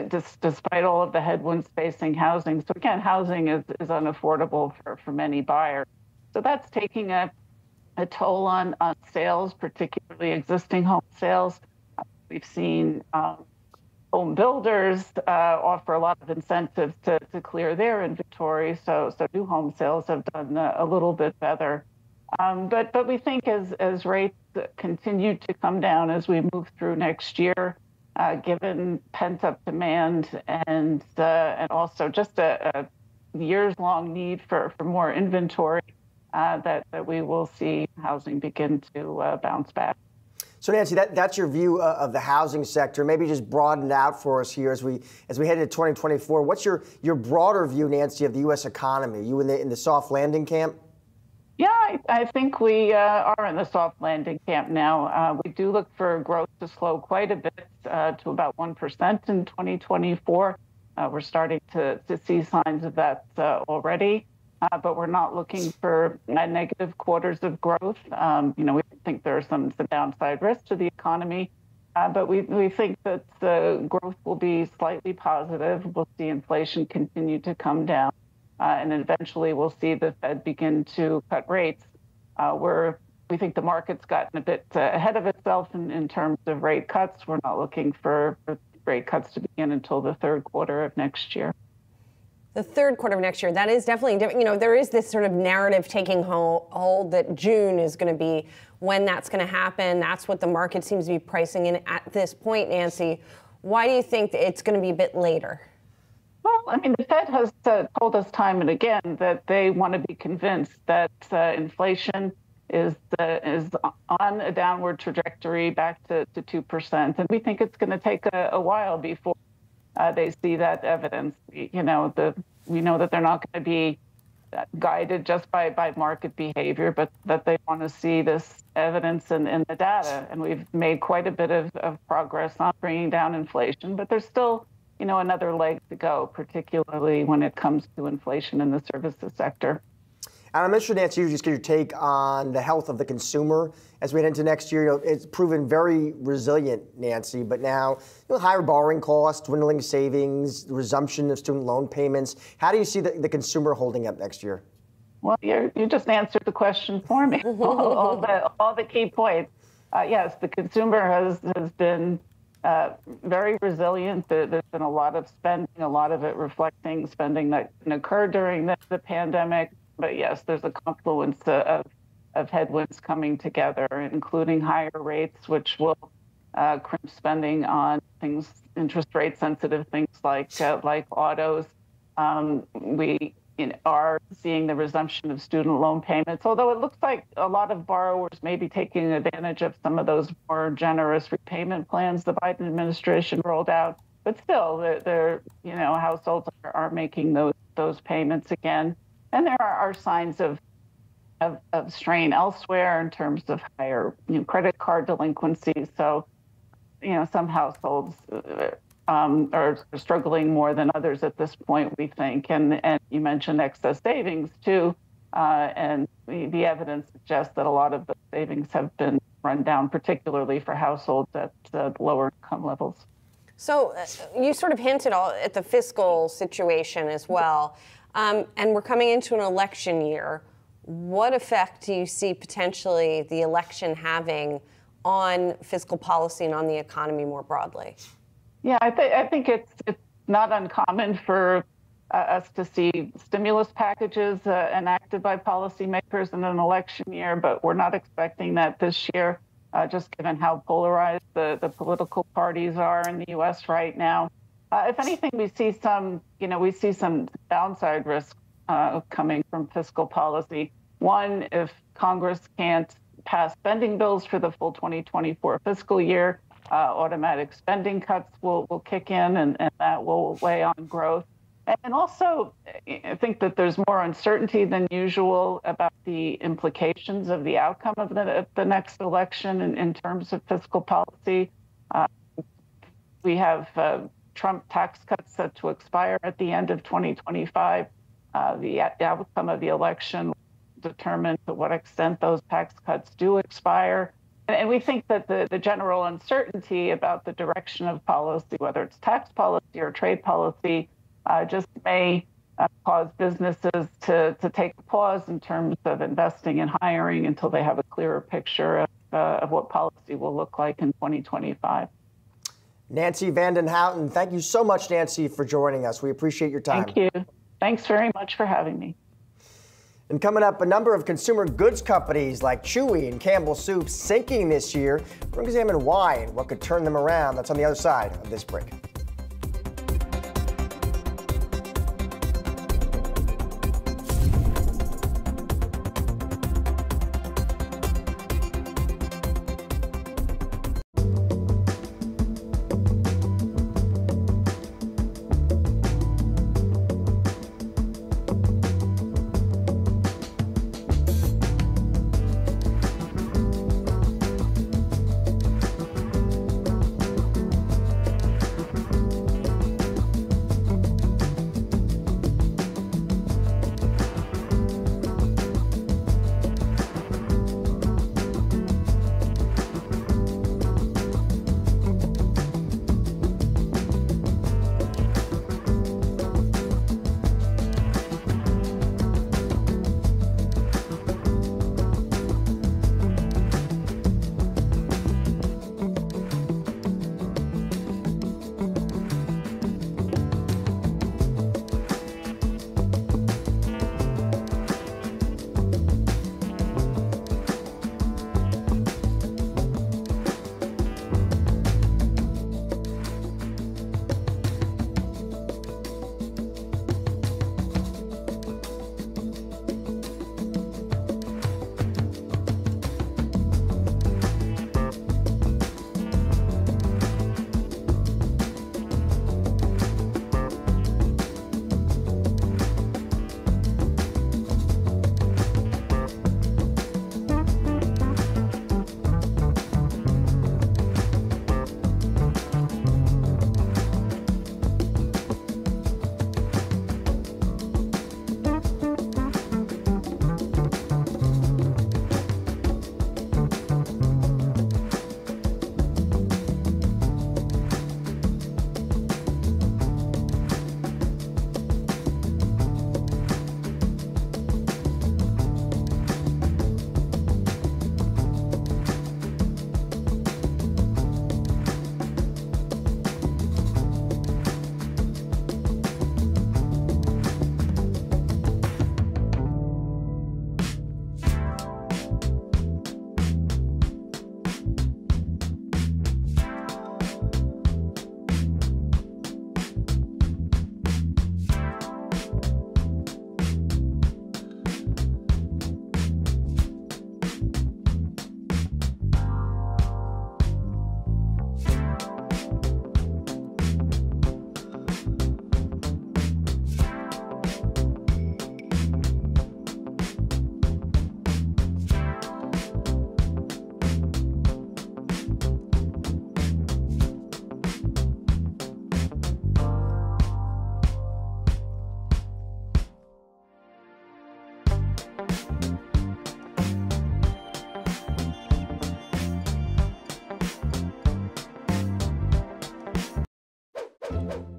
despite all of the headwinds facing housing. So again, housing is unaffordable for many buyers. So that's taking a toll on sales, particularly existing home sales. We've seen home builders offer a lot of incentives to clear their inventory, so new home sales have done a little bit better. But we think as rates continue to come down as we move through next year, given pent-up demand and also just a years-long need for more inventory, that we will see housing begin to bounce back. So Nancy, that's your view of the housing sector. Maybe just broaden it out for us here as we head into 2024. What's your broader view, Nancy, of the U.S. economy? Are you in the soft landing camp? Yeah, I think we are in the soft landing camp now. We do look for growth to slow quite a bit to about 1% in 2024. We're starting to see signs of that already, but we're not looking for negative quarters of growth. We think there are some downside risks to the economy, but we think that the growth will be slightly positive. We'll see inflation continue to come down. And eventually we'll see the Fed begin to cut rates, where we think the market's gotten a bit ahead of itself in terms of rate cuts. We're not looking for rate cuts to begin until the third quarter of next year. The third quarter of next year, that is definitely different. There is this sort of narrative taking hold that June is going to be when that's going to happen. That's what the market seems to be pricing in at this point, Nancy. Why do you think that it's going to be a bit later? Well, the Fed has told us time and again that they want to be convinced that inflation is on a downward trajectory back to 2%. And we think it's going to take a while before they see that evidence. We know that they're not going to be guided just by market behavior, but that they want to see this evidence in the data. And we've made quite a bit of progress on bringing down inflation, but there's still another leg to go, particularly when it comes to inflation in the services sector. And I'm interested, Nancy, you just get your take on the health of the consumer as we head into next year. It's proven very resilient, Nancy, but now higher borrowing costs, dwindling savings, the resumption of student loan payments. How do you see the consumer holding up next year? Well, you just answered the question for me. all the key points. Yes, the consumer has been very resilient. There's been a lot of spending, a lot of it reflecting spending that can occur during the pandemic. But yes, there's a confluence of headwinds coming together, including higher rates, which will crimp spending on things, interest rate sensitive things like autos. We are seeing the resumption of student loan payments, although it looks like a lot of borrowers may be taking advantage of some of those more generous repayment plans the Biden administration rolled out. But still, households are making those payments again. And there are signs of strain elsewhere in terms of higher credit card delinquencies. So, some households are struggling more than others at this point, we think. And you mentioned excess savings, too. And the evidence suggests that a lot of the savings have been run down, particularly for households at lower income levels. So you sort of hinted at the fiscal situation as well. And we're coming into an election year. What effect do you see potentially the election having on fiscal policy and on the economy more broadly? Yeah, I think it's not uncommon for us to see stimulus packages enacted by policymakers in an election year, but we're not expecting that this year, just given how polarized the political parties are in the U.S. right now. If anything, we see some downside risk coming from fiscal policy. One, if Congress can't pass spending bills for the full 2024 fiscal year, automatic spending cuts will kick in, and that will weigh on growth. And also, I think that there's more uncertainty than usual about the implications of the outcome of the next election in terms of fiscal policy. We have Trump tax cuts set to expire at the end of 2025. The outcome of the election will determine to what extent those tax cuts do expire. And we think that the general uncertainty about the direction of policy, whether it's tax policy or trade policy, just may cause businesses to take a pause in terms of investing and hiring until they have a clearer picture of what policy will look like in 2025. Nancy Vandenhouten, thank you so much, Nancy, for joining us. We appreciate your time. Thank you. Thanks very much for having me. And coming up, a number of consumer goods companies like Chewy and Campbell Soup sinking this year. We're going to examine why and what could turn them around. That's on the other side of this break.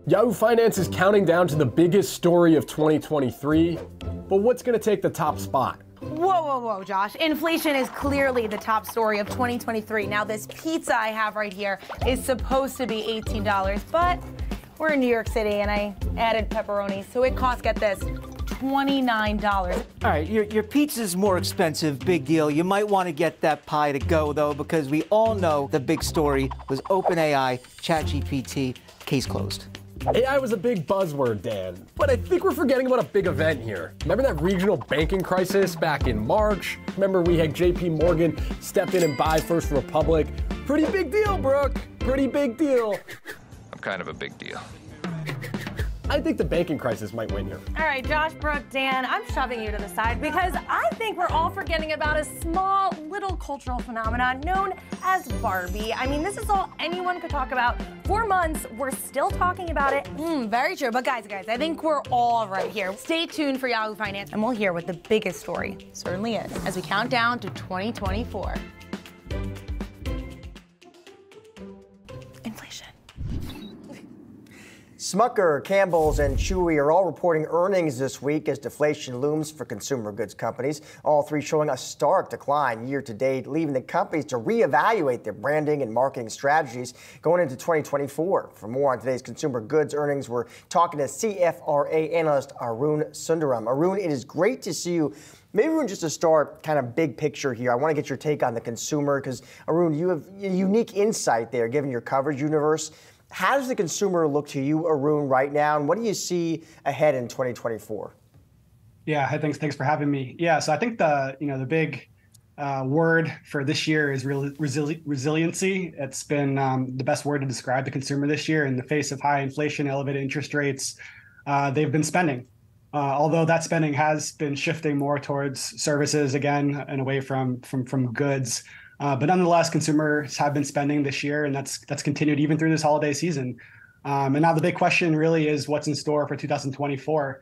Yahoo Finance is counting down to the biggest story of 2023, but what's going to take the top spot? Whoa, whoa, whoa, Josh. Inflation is clearly the top story of 2023. Now, this pizza I have right here is supposed to be $18, but we're in New York City, and I added pepperoni, so it costs, get this, $29. All right, your pizza's more expensive, big deal. You might want to get that pie to go, though, because we all know the big story was OpenAI, ChatGPT, case closed. AI was a big buzzword, Dan, but I think we're forgetting about a big event here. Remember that regional banking crisis back in March? Remember we had J.P. Morgan step in and buy First Republic? Pretty big deal, Brooke. Pretty big deal. I'm kind of a big deal. I think the banking crisis might win here. All right, Josh, Brooke, Dan, I'm shoving you to the side because I think we're all forgetting about a small little cultural phenomenon known as Barbie. I mean, this is all anyone could talk about. For months, we're still talking about it. Very true. But guys, I think we're all right here. Stay tuned for Yahoo Finance, and we'll hear what the biggest story certainly is as we count down to 2024. Inflation. Smucker, Campbell's, and Chewy are all reporting earnings this week as deflation looms for consumer goods companies, all three showing a stark decline year-to-date, leaving the companies to reevaluate their branding and marketing strategies going into 2024. For more on today's consumer goods earnings, we're talking to CFRA analyst Arun Sundaram. Arun, it is great to see you. Maybe we're just to start kind of big picture here. I want to get your take on the consumer because, Arun, you have unique insight there given your coverage universe. How does the consumer look to you, Arun, right now, and what do you see ahead in 2024? Yeah, thanks for having me. Yeah, so I think the big word for this year is resiliency. It's been the best word to describe the consumer this year. In the face of high inflation, elevated interest rates, they've been spending. Although that spending has been shifting more towards services again and away from goods. But nonetheless, consumers have been spending this year, and that's continued even through this holiday season. And now the big question really is what's in store for 2024.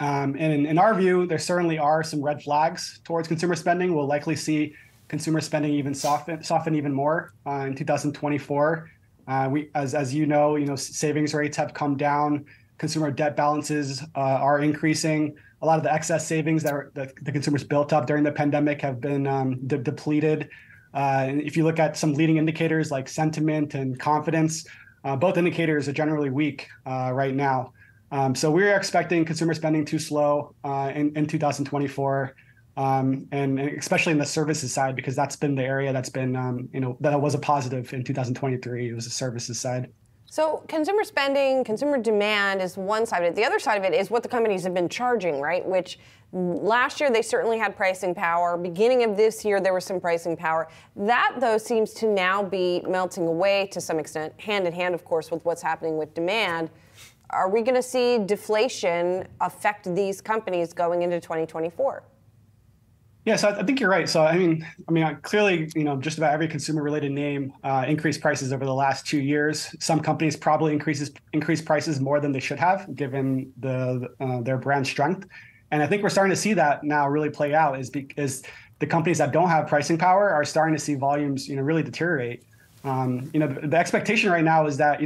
And in our view, there certainly are some red flags towards consumer spending. We'll likely see consumer spending even soften even more in 2024. As you know, savings rates have come down. Consumer debt balances are increasing. A lot of the excess savings that the consumers built up during the pandemic have been depleted. And if you look at some leading indicators like sentiment and confidence, both indicators are generally weak right now. So we're expecting consumer spending to slow in 2024, and especially in the services side, because that's been the area that's been, that was a positive in 2023. It was the services side. So consumer spending, consumer demand is one side of it. The other side of it is what the companies have been charging, right? Which last year they certainly had pricing power. Beginning of this year there was some pricing power. That, though, seems to now be melting away to some extent, hand in hand, of course, with what's happening with demand. Are we going to see deflation affect these companies going into 2024? Yeah, so I think you're right. So I mean, clearly, just about every consumer-related name increased prices over the last 2 years. Some companies probably increased prices more than they should have, given their brand strength. And I think we're starting to see that now really play out, is because the companies that don't have pricing power are starting to see volumes, really deteriorate. The expectation right now is that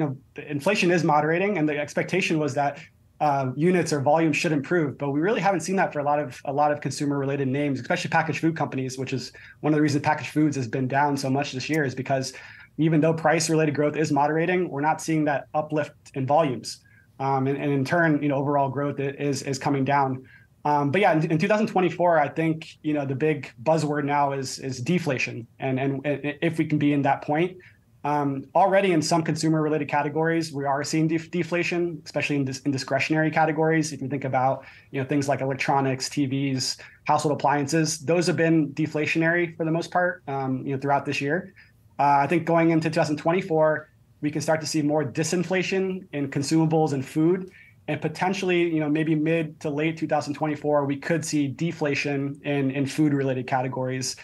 inflation is moderating, and the expectation was that units or volume should improve, but we really haven't seen that for a lot of consumer-related names, especially packaged food companies, which is one of the reasons packaged foods has been down so much this year, is because even though price-related growth is moderating, we're not seeing that uplift in volumes, and in turn, overall growth is coming down. But yeah, in 2024, I think the big buzzword now is deflation, and if we can be in that point. Already in some consumer-related categories, we are seeing deflation, especially in discretionary categories. If you think about things like electronics, TVs, household appliances, those have been deflationary for the most part throughout this year. I think going into 2024, we can start to see more disinflation in consumables and food, and potentially maybe mid to late 2024, we could see deflation in food-related categories.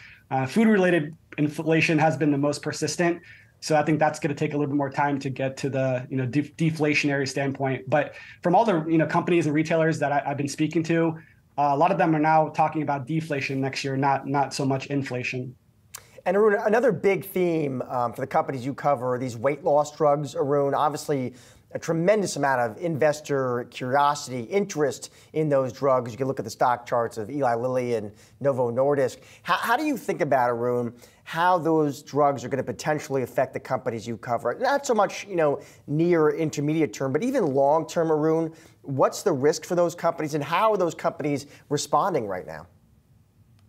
Food-related inflation has been the most persistent. So I think that's going to take a little bit more time to get to the deflationary standpoint. But from all the companies and retailers that I've been speaking to, a lot of them are now talking about deflation next year, not so much inflation. And Arun, another big theme for the companies you cover are these weight loss drugs. Arun, obviously, a tremendous amount of investor curiosity, interest in those drugs. You can look at the stock charts of Eli Lilly and Novo Nordisk. How do you think about, Arun, how those drugs are going to potentially affect the companies you cover? Not so much, near intermediate term, but even long term, Arun. What's the risk for those companies, and how are those companies responding right now?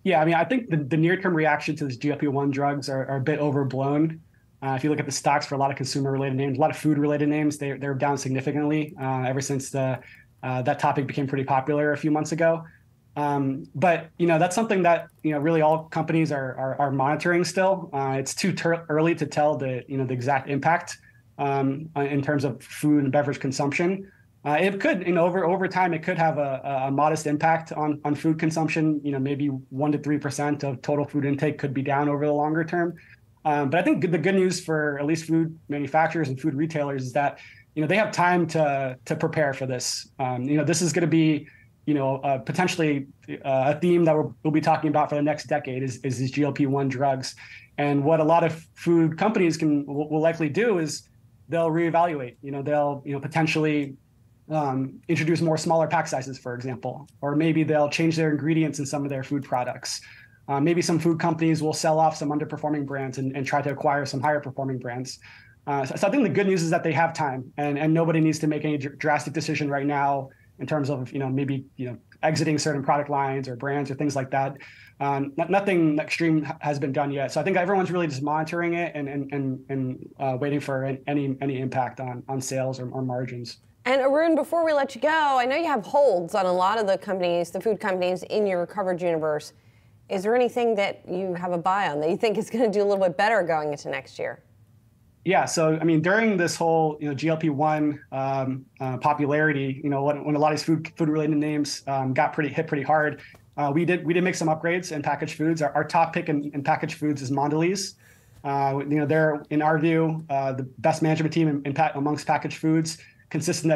Yeah, I think the near-term reaction to these GLP-1 drugs are a bit overblown. If you look at the stocks for a lot of consumer-related names, a lot of food-related names, they're down significantly ever since that topic became pretty popular a few months ago. But that's something that really all companies are monitoring still. It's too early to tell the exact impact in terms of food and beverage consumption. It could, over time, it could have a modest impact on food consumption. Maybe 1 to 3% of total food intake could be down over the longer term. But I think the good news for at least food manufacturers and food retailers is that they have time to prepare for this. This is going to be potentially a theme that we'll be talking about for the next decade is these GLP-1 drugs. And what a lot of food companies will likely do is they'll reevaluate. They'll potentially introduce more smaller pack sizes, for example, or maybe they'll change their ingredients in some of their food products. Maybe some food companies will sell off some underperforming brands and try to acquire some higher performing brands. So I think the good news is that they have time, and nobody needs to make any drastic decision right now in terms of exiting certain product lines or brands or things like that. Nothing extreme has been done yet, so I think everyone's really just monitoring it and waiting for any impact on sales or margins. And Arun, before we let you go, I know you have holds on a lot of the companies, the food companies in your coverage universe. Is there anything that you have a buy on that you think is going to do a little bit better going into next year? Yeah, so during this whole GLP-1 popularity, when a lot of these food-related names got hit pretty hard, we did make some upgrades in packaged foods. Our top pick in packaged foods is Mondelez. They're, in our view, the best management team amongst packaged foods. Consistent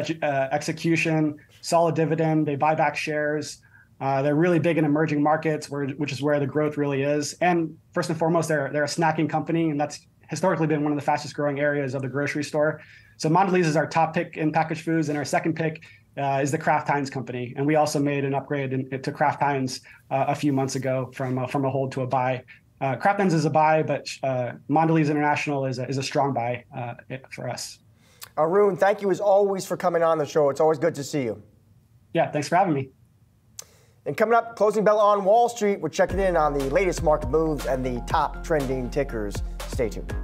execution, solid dividend. They buy back shares. They're really big in emerging markets, which is where the growth really is. And first and foremost, they're a snacking company, and that's historically been one of the fastest growing areas of the grocery store. So Mondelez is our top pick in packaged foods, and our second pick is the Kraft Heinz company. And we also made an upgrade to Kraft Heinz a few months ago from a hold to a buy. Kraft Heinz is a buy, but Mondelez International is a strong buy for us. Arun, thank you as always for coming on the show. It's always good to see you. Yeah, thanks for having me. And coming up, closing bell on Wall Street. We're checking in on the latest market moves and the top trending tickers. Stay tuned.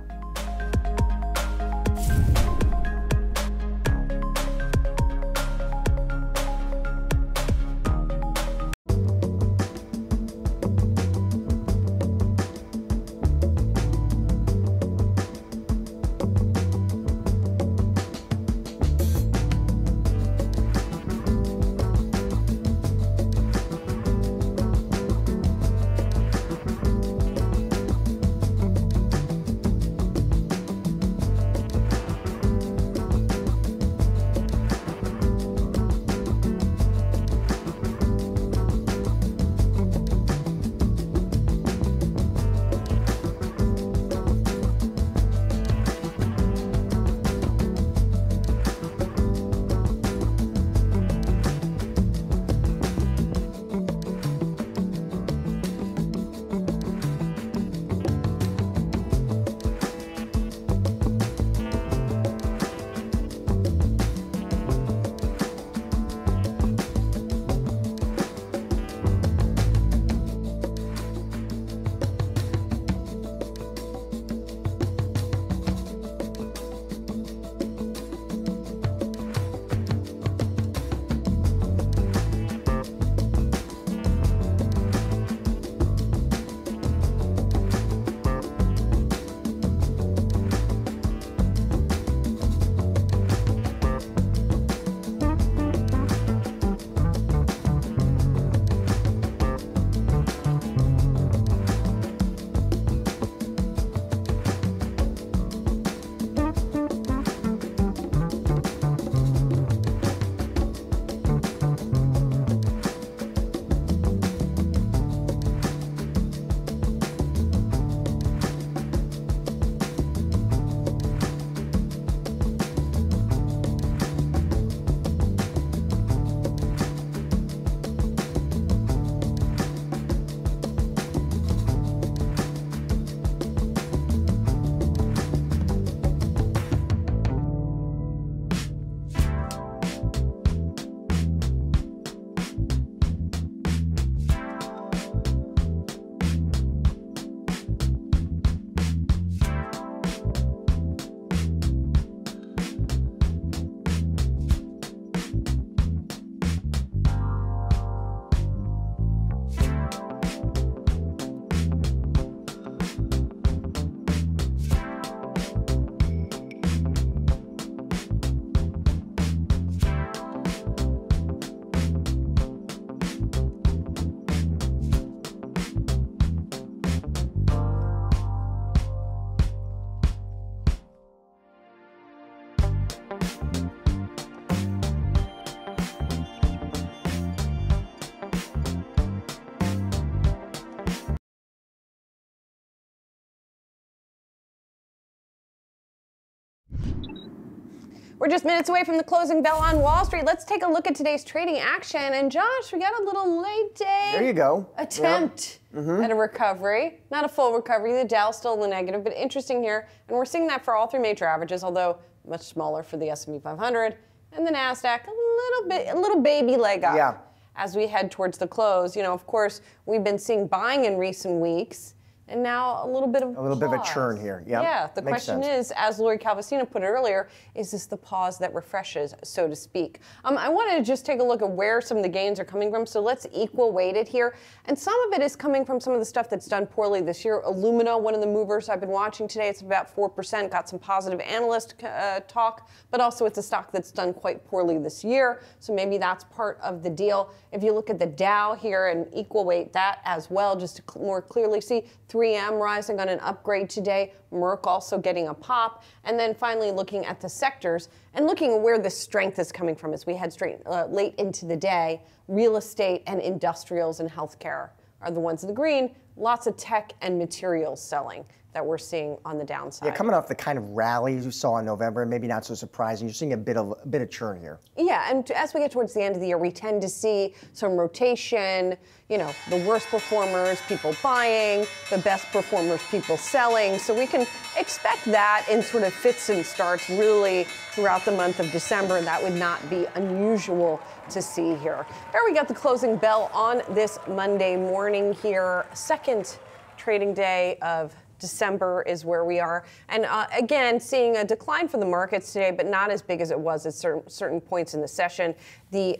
We're just minutes away from the closing bell on Wall Street. Let's take a look at today's trading action. And Josh, we got a little late day. There you go. Attempt at a recovery. Not a full recovery. The Dow still in the negative, but interesting here. And we're seeing that for all three major averages, although much smaller for the S&P 500. And the Nasdaq, a little baby leg up as we head towards the close. You know, of course, we've been seeing buying in recent weeks, and now a little bit of a churn here. Yep. Yeah. The question is, as Lori Calvasina put it earlier, is this the pause that refreshes, so to speak? I want to just take a look at where some of the gains are coming from. So let's equal weight it here, and some of it is coming from some of the stuff that's done poorly this year. Illumina, one of the movers I've been watching today, it's about 4%. Got some positive analyst talk, but also it's a stock that's done quite poorly this year. So maybe that's part of the deal. If you look at the Dow here and equal weight that as well, just to more clearly see. 3M rising on an upgrade today, Merck also getting a pop, and then finally looking at the sectors and looking at where the strength is coming from as we head straight late into the day. Real estate and industrials and healthcare are the ones in the green. Lots of tech and materials selling that we're seeing on the downside. Yeah, coming off the kind of rallies you saw in November, maybe not so surprising. You're seeing a bit of churn here. Yeah, and as we get towards the end of the year, we tend to see some rotation. You know, the worst performers, people buying; the best performers, people selling. So we can expect that in sort of fits and starts, really throughout the month of December. That would not be unusual to see here. There we got the closing bell on this Monday morning here. Second trading day of December is where we are. And again, seeing a decline for the markets today, but not as big as it was at certain points in the session. The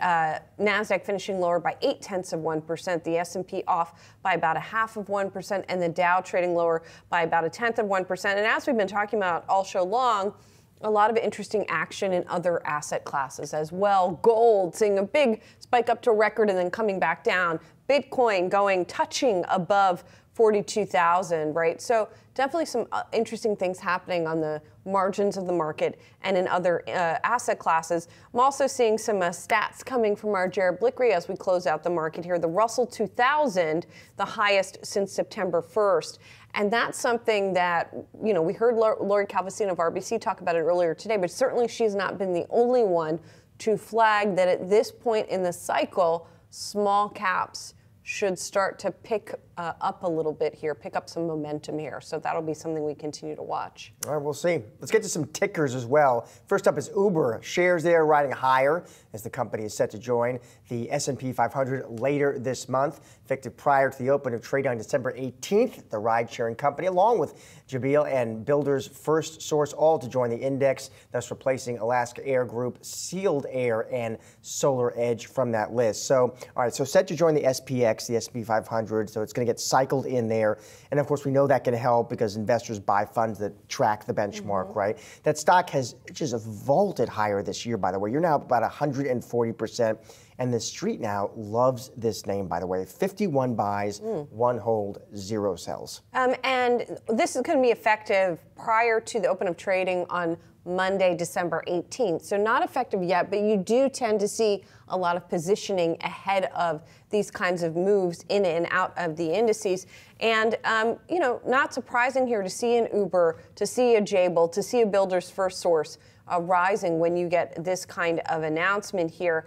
Nasdaq finishing lower by 0.8%, the S&P off by about 0.5%, and the Dow trading lower by about 0.1%. And as we've been talking about all show long, a lot of interesting action in other asset classes as well. Gold seeing a big spike up to a record and then coming back down. Bitcoin touching above 42,000, right? So definitely some interesting things happening on the margins of the market and in other asset classes. I'm also seeing some stats coming from our Jared Blickery as we close out the market here. The Russell 2000, the highest since September 1st. And that's something that, you know, we heard Lori Calvasina of RBC talk about it earlier today, but certainly she's not been the only one to flag that at this point in the cycle, small caps should start to pick up a little bit here, pick up some momentum here. So that'll be something we continue to watch. All right, we'll see. Let's get to some tickers as well. First up is Uber. Shares there riding higher as the company is set to join the S&P 500 later this month. Effective prior to the open of trade on December 18th, the ride-sharing company, along with Jabil and Builders First Source, all to join the index, thus replacing Alaska Air Group, Sealed Air, and Solar Edge from that list. So, all right, so set to join the SPX, the S&P 500, so it's going to get cycled in there. And of course, we know that can help because investors buy funds that track the benchmark, right? That stock has just vaulted higher this year, by the way. You're now about 140%. And the street now loves this name, by the way. 51 buys, one hold, zero sells. And this is going to be effective prior to the open of trading on Monday, December 18th. So not effective yet, but you do tend to see a lot of positioning ahead of these kinds of moves in and out of the indices. And, you know, not surprising here to see an Uber, to see a Jabil, to see a Builders First Source rising when you get this kind of announcement here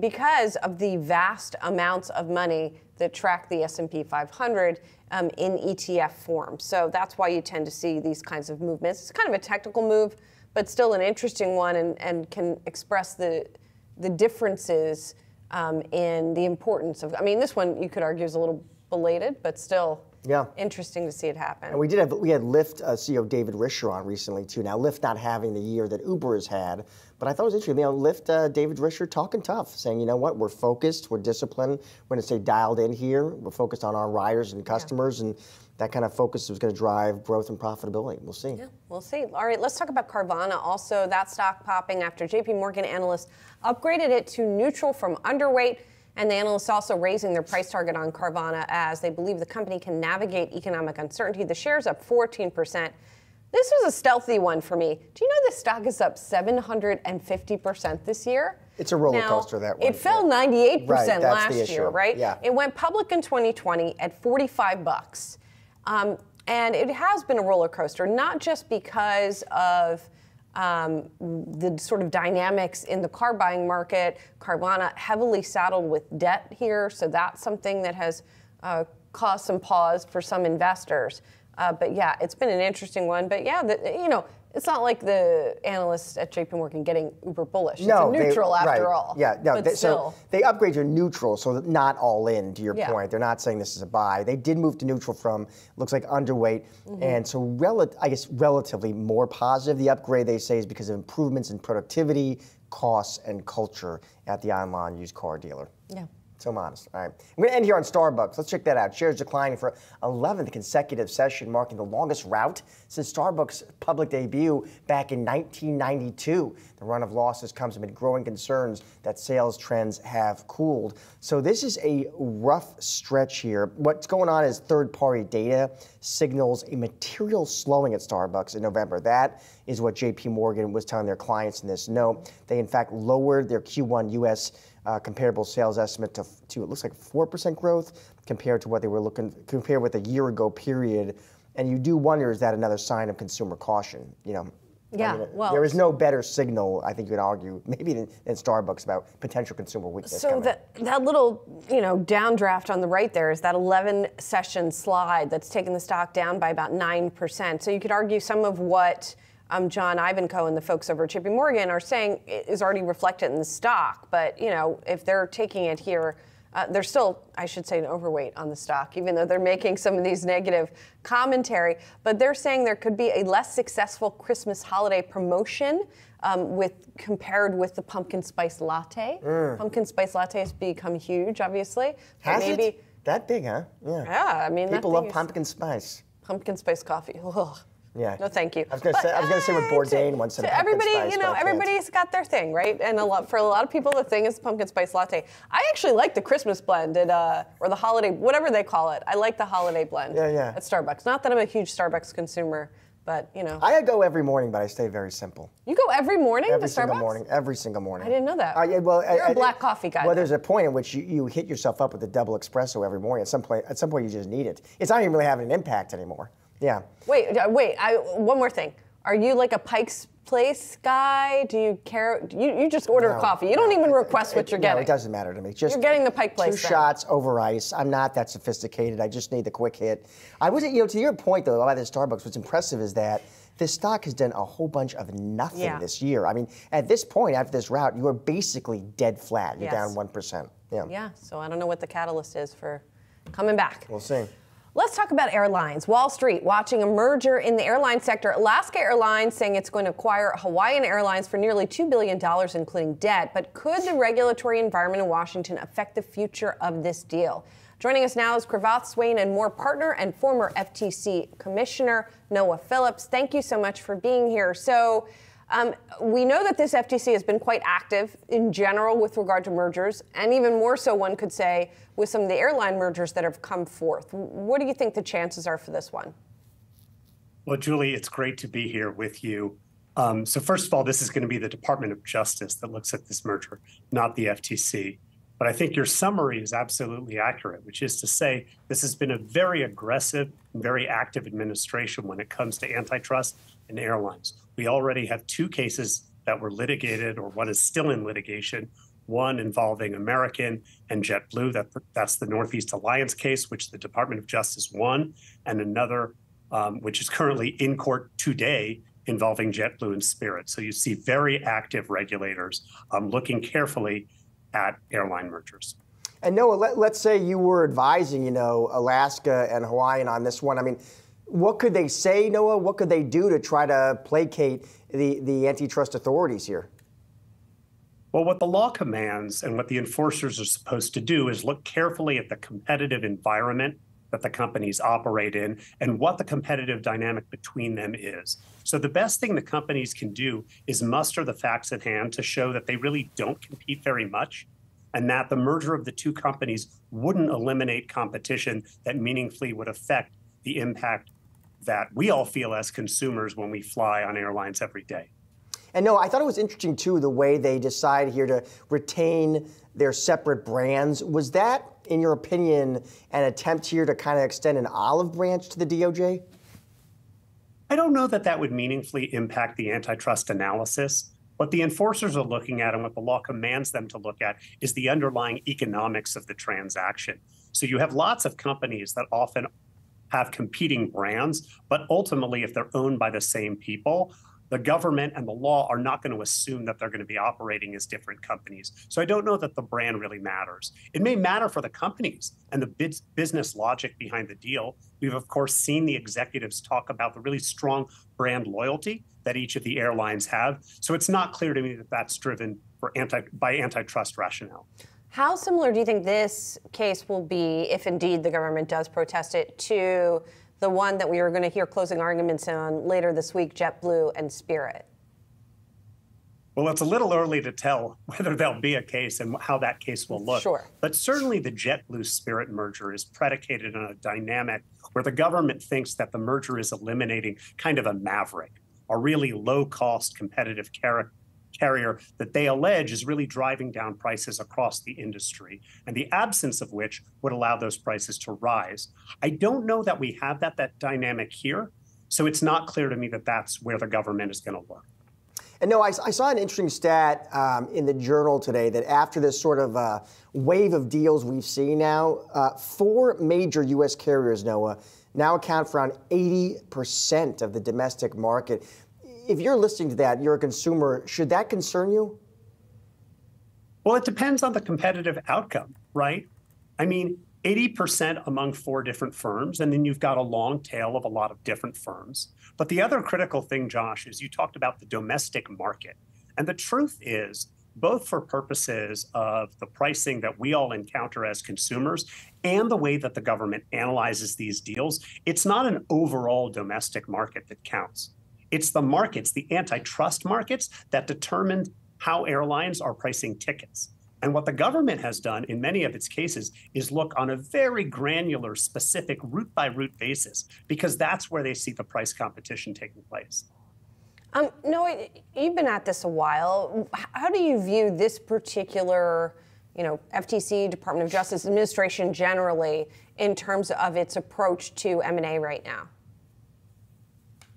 because of the vast amounts of money that track the S&P 500 in ETF form. So that's why you tend to see these kinds of movements. It's kind of a technical move, but still an interesting one and can express the differences in the importance of, I mean, this one you could argue is a little belated, but still interesting to see it happen. And we had Lyft CEO David Risher on recently too. Now Lyft not having the year that Uber has had, but I thought it was interesting. You know, Lyft David Risher talking tough, saying, you know what, we're focused, we're disciplined, we're going to stay dialed in here. We're focused on our riders and customers, and that kind of focus is going to drive growth and profitability. We'll see. Yeah, we'll see. All right, let's talk about Carvana. Also, that stock popping after J.P. Morgan analysts upgraded it to neutral from underweight. And the analysts also raising their price target on Carvana as they believe the company can navigate economic uncertainty. The share's up 14%. This was a stealthy one for me. Do you know this stock is up 750% this year? It's a roller coaster, that one. It fell 98% last year, right? Yeah. It went public in 2020 at $45. And it has been a roller coaster, not just because of the sort of dynamics in the car buying market. Carvana heavily saddled with debt here, so that's something that has caused some pause for some investors. But yeah, it's been an interesting one. But yeah, you know, it's not like the analysts at J.P. Morgan getting uber bullish. It's no, neutral after all. Yeah, no, so they upgrade your neutral, so not all in, to your point. They're not saying this is a buy. They did move to neutral from, looks like, underweight. And so I guess relatively more positive. The upgrade, they say, is because of improvements in productivity, costs, and culture at the online used car dealer. Yeah. So modest. All right. I'm going to end here on Starbucks. Let's check that out. Shares declining for 11th consecutive session, marking the longest rout since Starbucks' public debut back in 1992. The run of losses comes amid growing concerns that sales trends have cooled. So this is a rough stretch here. What's going on is third-party data signals a material slowing at Starbucks in November. That is what J.P. Morgan was telling their clients in this note. They, in fact, lowered their Q1 U.S. comparable sales estimate to it looks like 4% growth compared to what they were compared with a year ago period, and you do wonder, is that another sign of consumer caution? You know, yeah. I mean, well, there is no better signal, I think you could argue, maybe than Starbucks about potential consumer weakness. So that little, you know, downdraft on the right there is that 11-session slide that's taken the stock down by about 9%. So you could argue some of what John Ivankoe and the folks over at J.P. Morgan are saying is already reflected in the stock. But, you know, if they're taking it here, they're still, I should say, an overweight on the stock, even though they're making some of these negative commentary. But they're saying there could be a less successful Christmas holiday promotion compared with the pumpkin spice latte. Pumpkin spice latte has become huge, obviously. Has it? Maybe, that big, huh? Yeah. Yeah, I mean, people love pumpkin spice. Pumpkin spice coffee. Ugh. Yeah. No, thank you. I was gonna say with Bourdain once. So everybody, you know, everybody's got their thing, right? And for a lot of people, the thing is the pumpkin spice latte. I actually like the Christmas blend at, or the holiday, whatever they call it. I like the holiday blend. Yeah, yeah. At Starbucks. Not that I'm a huge Starbucks consumer, but you know. I go every morning, but I stay very simple. You go every morning to Starbucks? Every single morning. Every single morning. I didn't know that. Yeah, well, you're a black coffee guy. Well, there's a point at which you hit yourself up with a double espresso every morning. At some point, you just need it. It's not even really having an impact anymore. Yeah. Wait. One more thing. Are you like a Pike's Place guy? Do you care? You just order coffee. You don't even request what you're getting. No, it doesn't matter to me. Just you're getting the Pike Place. Two shots over ice. I'm not that sophisticated. I just need the quick hit. I wasn't. You know, to your point though about the Starbucks, what's impressive is that this stock has done a whole bunch of nothing this year. I mean, at this point after this route, you are basically dead flat. You're down 1%. Yeah. Yeah. So I don't know what the catalyst is for coming back. We'll see. Let's talk about airlines. Wall Street watching a merger in the airline sector. Alaska Airlines saying it's going to acquire Hawaiian Airlines for nearly $2 billion, including debt. But could the regulatory environment in Washington affect the future of this deal? Joining us now is Cravath, Swain & Moore partner and former FTC Commissioner Noah Phillips. Thank you so much for being here. So we know that this FTC has been quite active in general with regard to mergers, and even more so, one could say, with some of the airline mergers that have come forth. What do you think the chances are for this one? Well, Julie, it's great to be here with you. So first of all, this is going to be the Department of Justice that looks at this merger, not the FTC. But I think your summary is absolutely accurate, which is to say this has been a very aggressive and very active administration when it comes to antitrust and airlines. We already have two cases that were litigated, or one is still in litigation, one involving American and JetBlue, that's the Northeast Alliance case, which the Department of Justice won, and another which is currently in court today involving JetBlue and Spirit. So you see very active regulators looking carefully at airline mergers. And Noah, let's say you were advising, you know, Alaska and Hawaiian on this one. I mean, what could they say, Noah? What could they do to try to placate the antitrust authorities here? Well, what the law commands and what the enforcers are supposed to do is look carefully at the competitive environment that the companies operate in and what the competitive dynamic between them is. So the best thing the companies can do is muster the facts at hand to show that they really don't compete very much, and that the merger of the two companies wouldn't eliminate competition that meaningfully would affect the impact that we all feel as consumers when we fly on airlines every day. And no, I thought it was interesting too, the way they decide here to retain their separate brands. Was that, in your opinion, an attempt here to kind of extend an olive branch to the DOJ? I don't know that that would meaningfully impact the antitrust analysis. What the enforcers are looking at and what the law commands them to look at is the underlying economics of the transaction. So you have lots of companies that often have competing brands, but ultimately, if they're owned by the same people, the government and the law are not going to assume that they're going to be operating as different companies. So I don't know that the brand really matters. It may matter for the companies and the business logic behind the deal. We've, of course, seen the executives talk about the really strong brand loyalty that each of the airlines have. So it's not clear to me that that's driven by antitrust rationale. How similar do you think this case will be, if indeed the government does protest it, to the one that we are going to hear closing arguments on later this week, JetBlue and Spirit? Well, it's a little early to tell whether there'll be a case and how that case will look. Sure. But certainly the JetBlue-Spirit merger is predicated on a dynamic where the government thinks that the merger is eliminating kind of a maverick, a really low-cost competitive carrier that they allege is really driving down prices across the industry, and the absence of which would allow those prices to rise. I don't know that we have that dynamic here, so it's not clear to me that that's where the government is going to look. And no, I saw an interesting stat in the Journal today that after this sort of wave of deals we've seen now, four major U.S. carriers, Noah, now account for around 80% of the domestic market. If you're listening to that, you're a consumer, should that concern you? Well, it depends on the competitive outcome, right? I mean, 80% among four different firms, and then you've got a long tail of a lot of different firms. But the other critical thing, Josh, is you talked about the domestic market. And the truth is, both for purposes of the pricing that we all encounter as consumers and the way that the government analyzes these deals, it's not an overall domestic market that counts. It's the markets, the antitrust markets, that determine how airlines are pricing tickets. And what the government has done in many of its cases is look on a very granular, specific route-by-route basis, because that's where they see the price competition taking place. Noah, you've been at this a while. How do you view this particular, FTC, Department of Justice, administration generally, in terms of its approach to M&A right now?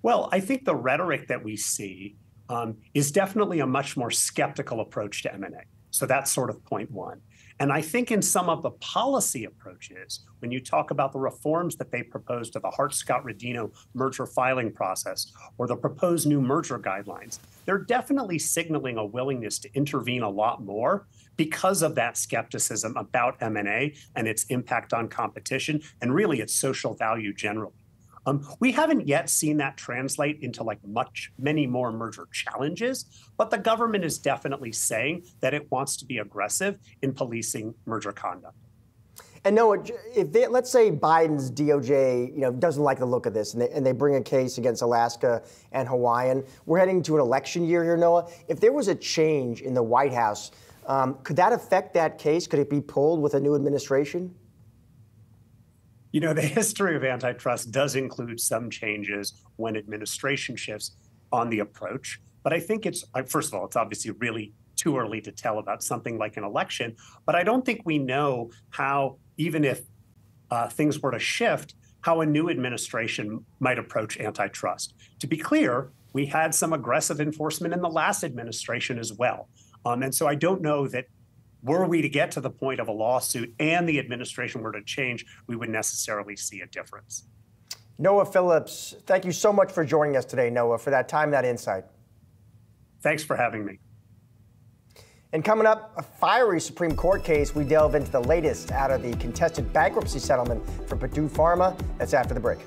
Well, I think the rhetoric that we see is definitely a much more skeptical approach to M&A. So that's sort of point one. And I think in some of the policy approaches, when you talk about the reforms that they proposed to the Hart-Scott-Rodino merger filing process or the proposed new merger guidelines, they're definitely signaling a willingness to intervene a lot more because of that skepticism about M&A and its impact on competition and really its social value generally. We haven't yet seen that translate into many more merger challenges, but the government is definitely saying that it wants to be aggressive in policing merger conduct. And Noah, if they, let's say Biden's DOJ doesn't like the look of this, and they bring a case against Alaska and Hawaiian, we're heading to an election year here, Noah. If there was a change in the White House, could that affect that case? Could it be pulled with a new administration? You know, the history of antitrust does include some changes when administration shifts on the approach. But I think it's, first of all, it's obviously really too early to tell about something like an election. But I don't think we know how, even if things were to shift, how a new administration might approach antitrust. To be clear, we had some aggressive enforcement in the last administration as well. And so I don't know that were we to get to the point of a lawsuit and the administration were to change, we would necessarily see a difference. Noah Phillips, thank you so much for joining us today, Noah, for that time, that insight. Thanks for having me. And coming up, a fiery Supreme Court case. We delve into the latest out of the contested bankruptcy settlement for Purdue Pharma. That's after the break.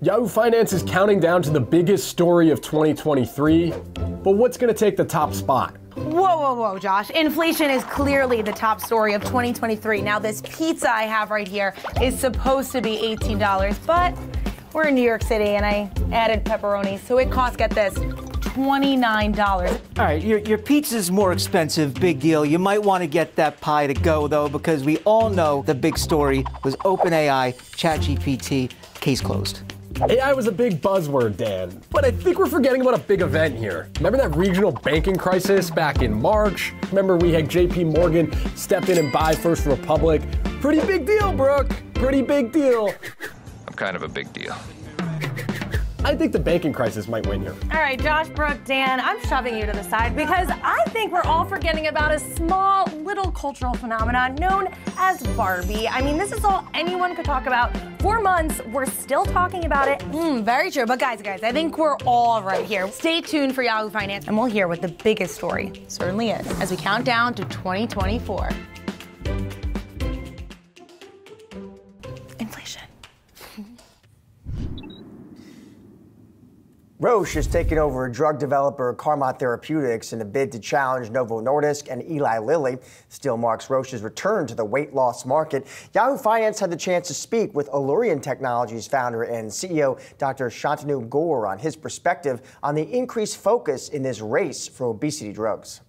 Yahoo Finance is counting down to the biggest story of 2023, but what's going to take the top spot? Whoa, whoa, whoa, Josh. Inflation is clearly the top story of 2023. Now, this pizza I have right here is supposed to be $18, but we're in New York City and I added pepperoni, so it costs, get this, $29. All right, your pizza's more expensive, big deal. You might want to get that pie to go, though, because we all know the big story was OpenAI, ChatGPT, case closed. AI was a big buzzword, Dan, but I think we're forgetting about a big event here. Remember that regional banking crisis back in March? Remember we had J.P. Morgan step in and buy First Republic? Pretty big deal, Brooke. Pretty big deal. I'm kind of a big deal. I think the banking crisis might win here. All right, Josh, Brooke, Dan, I'm shoving you to the side because I think we're all forgetting about a small little cultural phenomenon known as Barbie. I mean, this is all anyone could talk about. 4 months, we're still talking about it. Very true. But guys, I think we're all right here. Stay tuned for Yahoo Finance, and we'll hear what the biggest story certainly is as we count down to 2024. Inflation. Roche has taken over drug developer Carmot Therapeutics in a bid to challenge Novo Nordisk and Eli Lilly. Still marks Roche's return to the weight loss market. Yahoo Finance had the chance to speak with Allurion Technologies founder and CEO Dr. Shantanu Gaur on his perspective on the increased focus in this race for obesity drugs.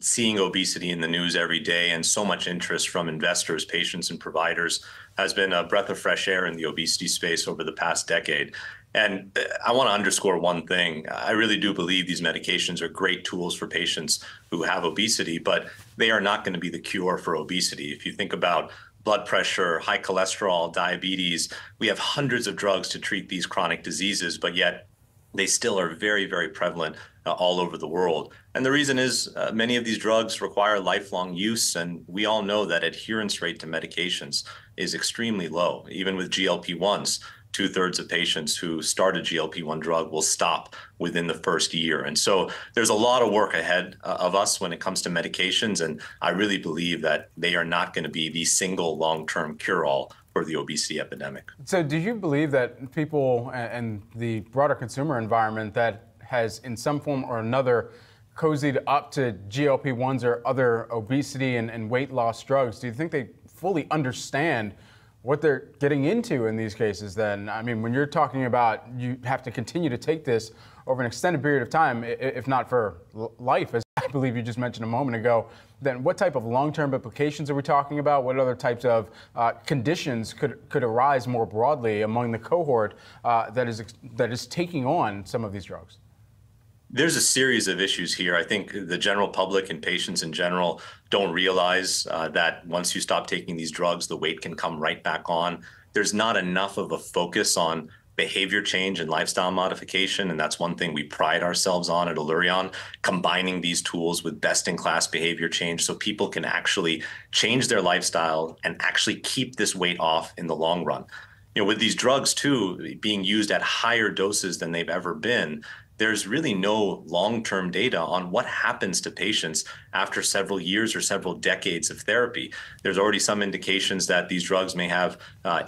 Seeing obesity in the news every day and so much interest from investors, patients, and providers has been a breath of fresh air in the obesity space over the past decade. And I want to underscore one thing. I really do believe these medications are great tools for patients who have obesity, but they are not going to be the cure for obesity. If you think about blood pressure, high cholesterol, diabetes, we have hundreds of drugs to treat these chronic diseases, but yet they still are very, very prevalent all over the world. And the reason is many of these drugs require lifelong use, and we all know that adherence rate to medications is extremely low, even with GLP-1s. Two-thirds of patients who start a GLP-1 drug will stop within the first year. And so there's a lot of work ahead of us when it comes to medications, and I really believe that they are not going to be the single long-term cure-all for the obesity epidemic. So do you believe that people and the broader consumer environment that has in some form or another cozied up to GLP-1s or other obesity and weight loss drugs, do you think they fully understand what they're getting into in these cases then? I mean, when you're talking about you have to continue to take this over an extended period of time, if not for life, as I believe you just mentioned a moment ago, then what type of long-term implications are we talking about? What other types of conditions could arise more broadly among the cohort that is taking on some of these drugs? There's a series of issues here. I think the general public and patients in general don't realize that once you stop taking these drugs, the weight can come right back on. There's not enough of a focus on behavior change and lifestyle modification, and that's one thing we pride ourselves on at Allurion, combining these tools with best-in-class behavior change so people can actually change their lifestyle and actually keep this weight off in the long run. You know, with these drugs, too, being used at higher doses than they've ever been, there's really no long-term data on what happens to patients after several years or several decades of therapy. There's already some indications that these drugs may have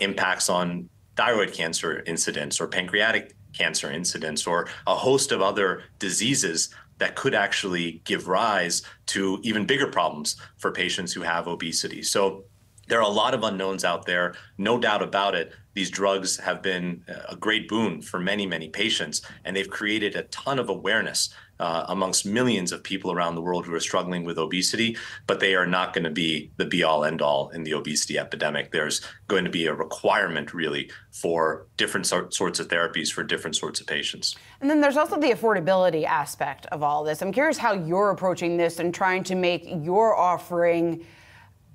impacts on thyroid cancer incidence or pancreatic cancer incidence or a host of other diseases that could actually give rise to even bigger problems for patients who have obesity. So there are a lot of unknowns out there, no doubt about it. These drugs have been a great boon for many, many patients, and they've created a ton of awareness amongst millions of people around the world who are struggling with obesity, but they are not going to be the be-all, end-all in the obesity epidemic. There's going to be a requirement, really, for different sorts of therapies for different sorts of patients. And then there's also the affordability aspect of all this. I'm curious how you're approaching this and trying to make your offering,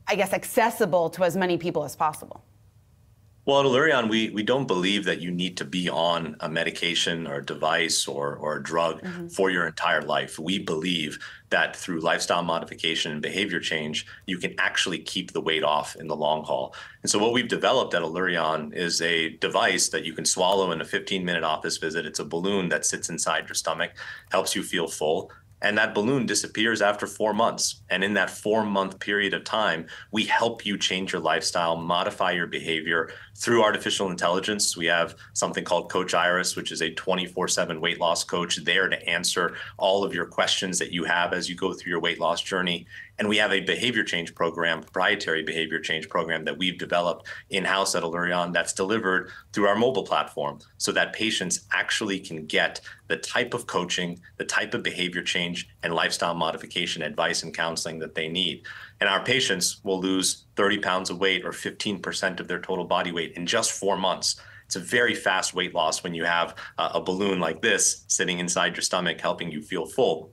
I guess, accessible to as many people as possible. Well, at Allurion, we don't believe that you need to be on a medication or a device or a drug for your entire life. We believe that through lifestyle modification and behavior change, you can actually keep the weight off in the long haul. And so what we've developed at Allurion is a device that you can swallow in a 15-minute office visit. It's a balloon that sits inside your stomach, helps you feel full. And that balloon disappears after 4 months. And in that 4-month period of time, we help you change your lifestyle, modify your behavior through artificial intelligence. We have something called Coach Iris, which is a 24/7 weight loss coach there to answer all of your questions that you have as you go through your weight loss journey. And we have a behavior change program, proprietary behavior change program that we've developed in-house at Allurion that's delivered through our mobile platform so that patients actually can get the type of coaching, the type of behavior change and lifestyle modification advice and counseling that they need. And our patients will lose 30 pounds of weight or 15% of their total body weight in just 4 months. It's a very fast weight loss when you have a balloon like this sitting inside your stomach helping you feel full.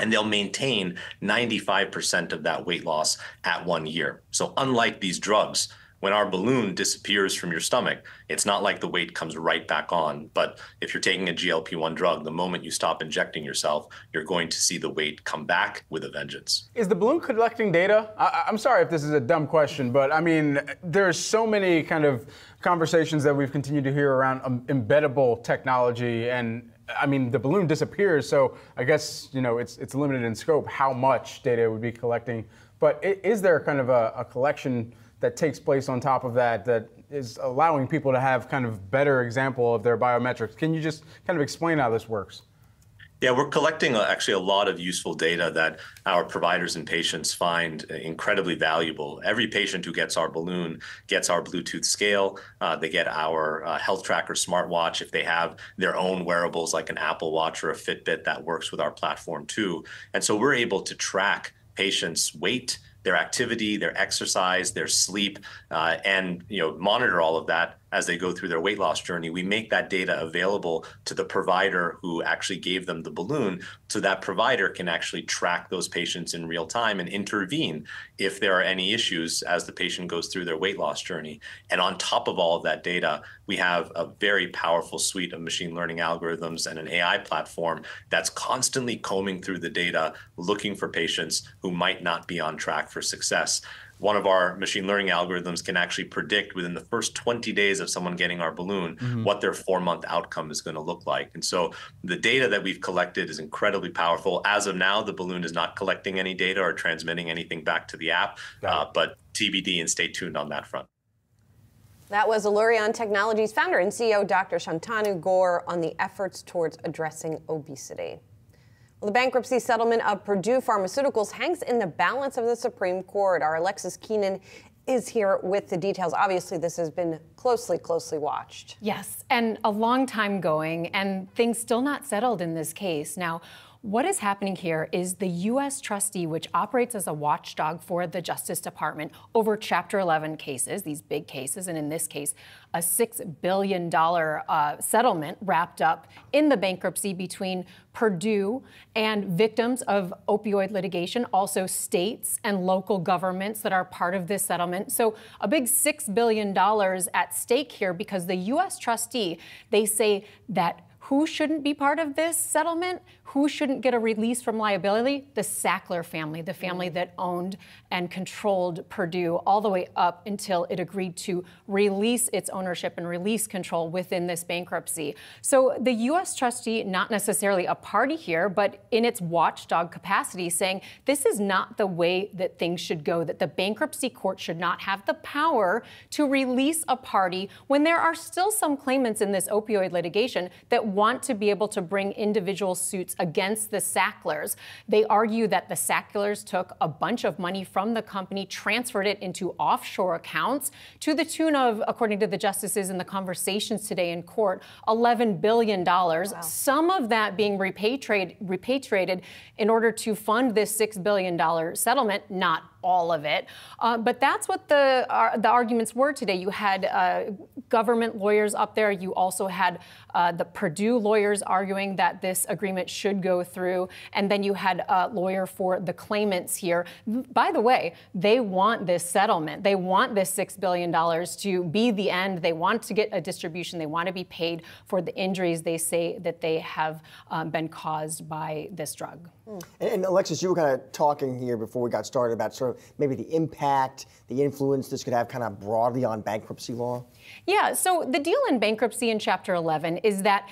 And they'll maintain 95% of that weight loss at 1 year. So unlike these drugs, when our balloon disappears from your stomach, it's not like the weight comes right back on. But if you're taking a GLP-1 drug, the moment you stop injecting yourself, you're going to see the weight come back with a vengeance. Is the balloon collecting data? I'm sorry if this is a dumb question, but I mean, there's so many kind of conversations that we've continued to hear around embeddable technology, and I mean, the balloon disappears, so I guess, you know, it's limited in scope how much data it would be collecting. But is there kind of a collection that takes place on top of that that is allowing people to have kind of better example of their biometrics? Can you just kind of explain how this works? Yeah, we're collecting actually a lot of useful data that our providers and patients find incredibly valuable. Every patient who gets our balloon gets our Bluetooth scale. They get our health tracker smartwatch. If they have their own wearables like an Apple Watch or a Fitbit, that works with our platform too. And so we're able to track patients' weight, their activity, their exercise, their sleep, and monitor all of that as they go through their weight loss journey. We make that data available to the provider who actually gave them the balloon, so that provider can actually track those patients in real time and intervene if there are any issues as the patient goes through their weight loss journey. And on top of all of that data, we have a very powerful suite of machine learning algorithms and an AI platform that's constantly combing through the data, looking for patients who might not be on track for success. One of our machine learning algorithms can actually predict within the first 20 days of someone getting our balloon what their 4-month outcome is going to look like. And so the data that we've collected is incredibly powerful. As of now, the balloon is not collecting any data or transmitting anything back to the app, but TBD, and stay tuned on that front. That was Allurion Technologies founder and CEO, Dr. Shantanu Gaur, on the efforts towards addressing obesity. Well, the bankruptcy settlement of Purdue Pharmaceuticals hangs in the balance of the Supreme Court. Our Alexis Keenan is here with the details. Obviously, this has been closely watched. Yes, and a long time going, and things still not settled in this case. Now, what is happening here is the U.S. trustee, which operates as a watchdog for the Justice Department over Chapter 11 cases, these big cases, and in this case, a $6 billion settlement wrapped up in the bankruptcy between Purdue and victims of opioid litigation, also states and local governments that are part of this settlement. So a big $6 billion at stake here, because the U.S. trustee, they say that who shouldn't be part of this settlement? Who shouldn't get a release from liability? The Sackler family, the family that owned and controlled Purdue all the way up until it agreed to release its ownership and release control within this bankruptcy. So the U.S. trustee, not necessarily a party here, but in its watchdog capacity, saying this is not the way that things should go, that the bankruptcy court should not have the power to release a party when there are still some claimants in this opioid litigation that want to be able to bring individual suits against the Sacklers. They argue that the Sacklers took a bunch of money from the company, transferred it into offshore accounts to the tune of, according to the justices in the conversations today in court, $11 billion, wow. Some of that being repatriated in order to fund this $6 billion settlement, not all of it. But that's what the arguments were today. You had government lawyers up there. You also had the Purdue lawyers arguing that this agreement should go through. And then you had a lawyer for the claimants here. By the way, they want this settlement. They want this $6 billion to be the end. They want to get a distribution. They want to be paid for the injuries they say that they have been caused by this drug. And Alexis, you were kind of talking here before we got started about sort of maybe the impact, the influence this could have kind of broadly on bankruptcy law. Yeah, so the deal in bankruptcy in Chapter 11 is that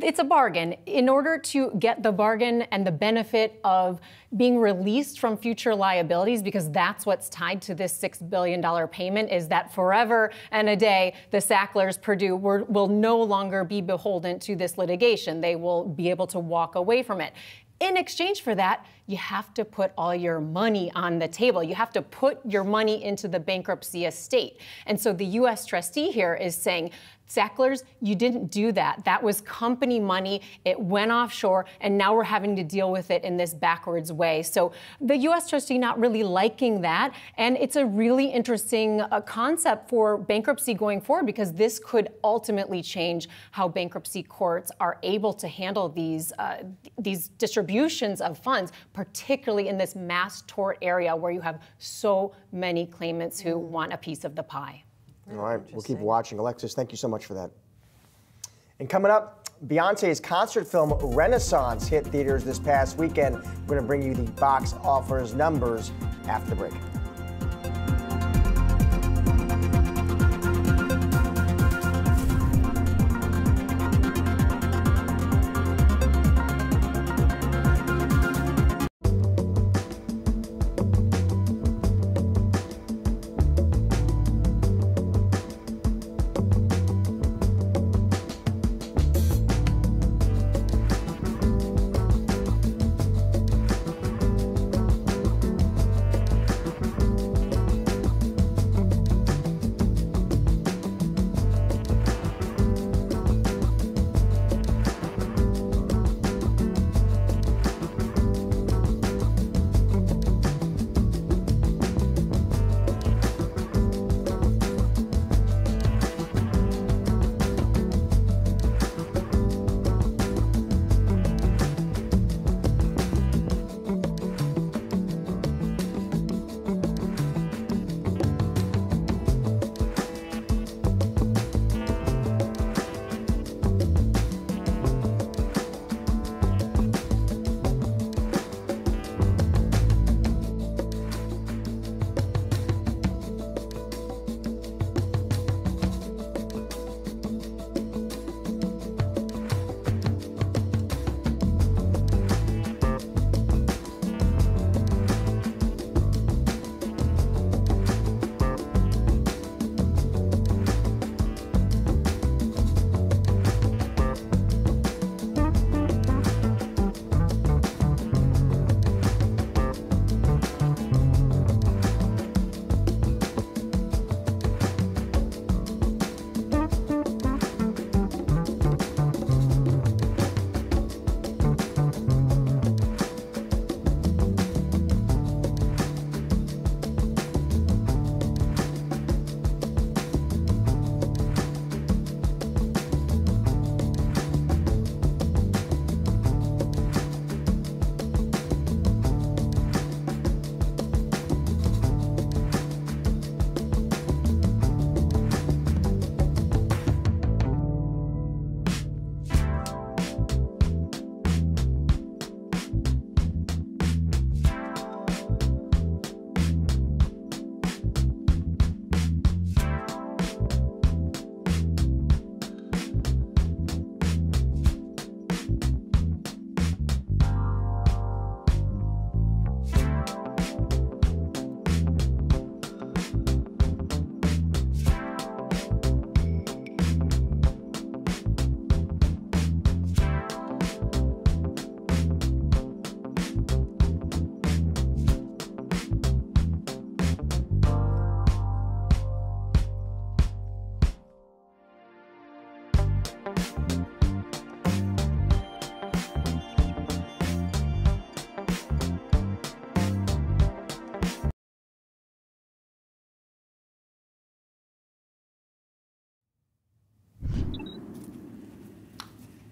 it's a bargain. In order to get the bargain and the benefit of being released from future liabilities, because that's what's tied to this $6 billion payment, is that forever and a day, the Sacklers, Purdue, will no longer be beholden to this litigation. They will be able to walk away from it. In exchange for that, you have to put all your money on the table. You have to put your money into the bankruptcy estate. And so the U.S. trustee here is saying, Sacklers, you didn't do that. That was company money. It went offshore, and now we're having to deal with it in this backwards way. So the U.S. trustee not really liking that. And it's a really interesting concept for bankruptcy going forward, because this could ultimately change how bankruptcy courts are able to handle these distributions of funds, particularly in this mass tort area where you have so many claimants who want a piece of the pie. All right, we'll keep watching. Alexis, thank you so much for that. And coming up, Beyonce's concert film Renaissance hit theaters this past weekend. We're going to bring you the box office numbers after the break.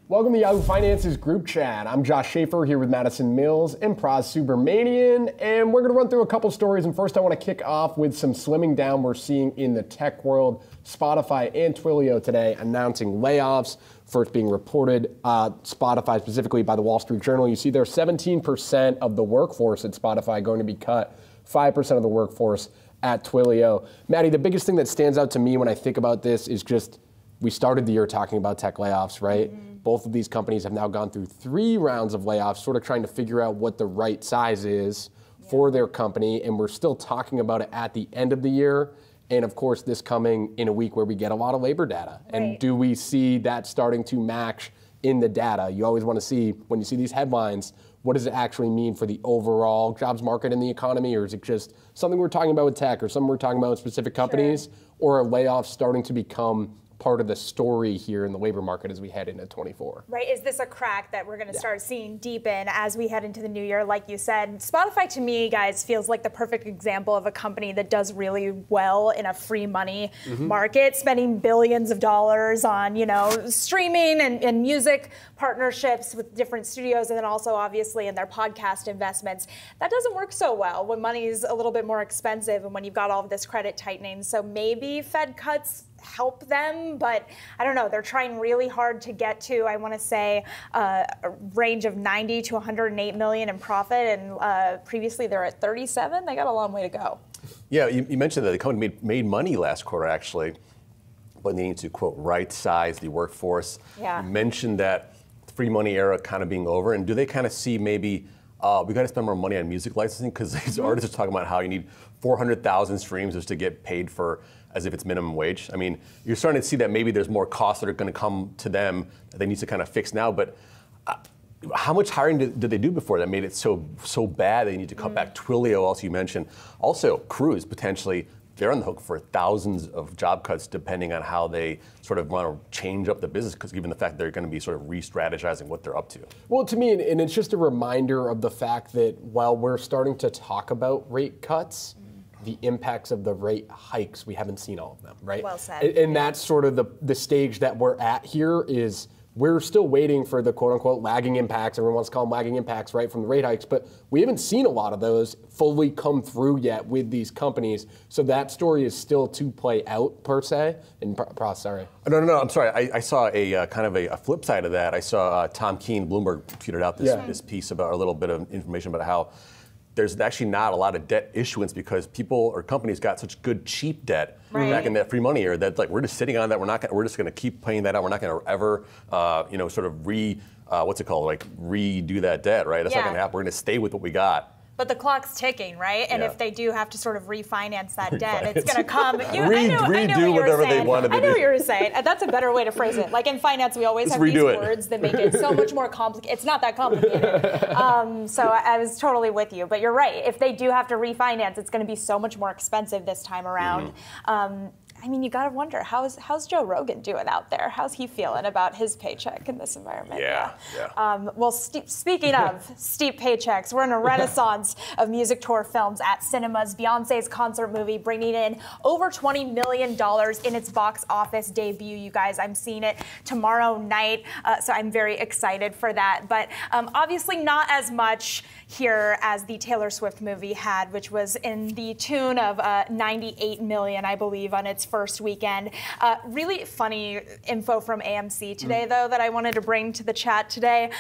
Welcome to Yahoo Finance's group chat. I'm Josh Schaefer here with Madison Mills, Impraz Subramanian, and we're going to run through a couple stories. And first, I want to kick off with some slimming down we're seeing in the tech world. Spotify and Twilio today announcing layoffs. First being reported, Spotify specifically by the Wall Street Journal. You see there 17% of the workforce at Spotify going to be cut, 5% of the workforce at Twilio. Maddie, the biggest thing that stands out to me when I think about this is just we started the year talking about tech layoffs, right? Mm-hmm. Both of these companies have now gone through 3 rounds of layoffs, sort of trying to figure out what the right size is for their company. And we're still talking about it at the end of the year. And of course, this coming in a week where we get a lot of labor data. Right. And do we see that starting to match in the data? You always want to see, when you see these headlines, what does it actually mean for the overall jobs market and the economy? Or is it just something we're talking about with tech or something we're talking about with specific companies? Sure. Or are layoffs starting to become part of the story here in the labor market as we head into 24? Right, is this a crack that we're gonna start seeing deepen as we head into the new year, like you said? Spotify, to me, guys, feels like the perfect example of a company that does really well in a free money market, spending billions of dollars on, you know, streaming and music partnerships with different studios, and then also obviously in their podcast investments. That doesn't work so well when money's a little bit more expensive and when you've got all of this credit tightening. So maybe Fed cuts help them, but I don't know. They're trying really hard to get to, I want to say, a range of 90 to 108 million in profit, and previously they're at 37. They got a long way to go. Yeah, you mentioned that the company made money last quarter, actually, but they need to, quote, right-size the workforce. Yeah. You mentioned that free money era kind of being over, and do they kind of see maybe we got to spend more money on music licensing, because these artists are talking about how you need 400,000 streams just to get paid for, as if it's minimum wage. I mean, you're starting to see that maybe there's more costs that are going to come to them that they need to kind of fix now. But how much hiring did they do before that made it so bad they need to cut back? Twilio, also you mentioned. Also, Cruise, potentially, they're on the hook for thousands of job cuts depending on how they sort of want to change up the business, because given the fact they're going to be sort of re-strategizing what they're up to. Well, to me, and it's just a reminder of the fact that while we're starting to talk about rate cuts, the impacts of the rate hikes, we haven't seen all of them, right? Well said. And that's sort of the stage that we're at here, is we're still waiting for the quote-unquote lagging impacts. Everyone wants to call them lagging impacts, right, from the rate hikes, but we haven't seen a lot of those fully come through yet with these companies. So that story is still to play out, per se. And sorry. No, I'm sorry. I saw a kind of a flip side of that. I saw Tom Keene, Bloomberg, tweeted out this piece about a little bit of information about how there's actually not a lot of debt issuance because people or companies got such good cheap debt back in that free money era that, like, we're just sitting on that. We're just going to keep paying that out. We're not going to ever, sort of redo that debt, right? That's not going to happen. We're going to stay with what we got. But the clock's ticking, right? And if they do have to sort of refinance that debt, it's going to come. I know whatever they wanted to do. I know what you were saying. That's a better way to phrase it. Like in finance, we always have these words that make it so much more complicated. It's not that complicated. So I was totally with you. But you're right. If they do have to refinance, it's going to be so much more expensive this time around. I mean, you got to wonder, how's Joe Rogan doing out there? How's he feeling about his paycheck in this environment? Yeah. Well, speaking of steep paychecks, we're in a renaissance of music tour films at cinemas. Beyonce's concert movie bringing in over $20 million in its box office debut. You guys, I'm seeing it tomorrow night, so I'm very excited for that. But obviously not as much here as the Taylor Swift movie had, which was in the tune of $98 million, I believe, on its first weekend. Really funny info from AMC today, though, that I wanted to bring to the chat today.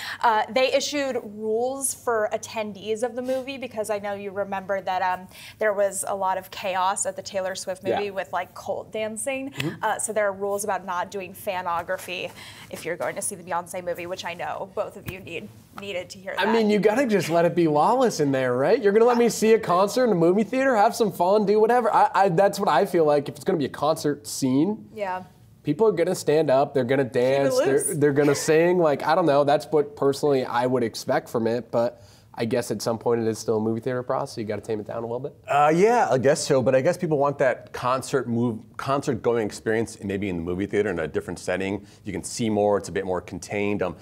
They issued rules for attendees of the movie, because I know you remember that there was a lot of chaos at the Taylor Swift movie with, like, cult dancing. So there are rules about not doing fanography if you're going to see the Beyonce movie, which I know both of you needed to hear that. I mean, you got to just let it be lawless in there, right? You're going to let me see a concert in a movie theater, have some fun, do whatever. That's what I feel like. If it's going to be a concert scene, people are going to stand up, they're going to dance, they're going to sing. Like, I don't know. That's what personally I would expect from it. But I guess at some point it is still a movie theater process, so you got to tame it down a little bit. Yeah, I guess so. But I guess people want that concert going experience, maybe in the movie theater in a different setting. You can see more. It's a bit more contained. Are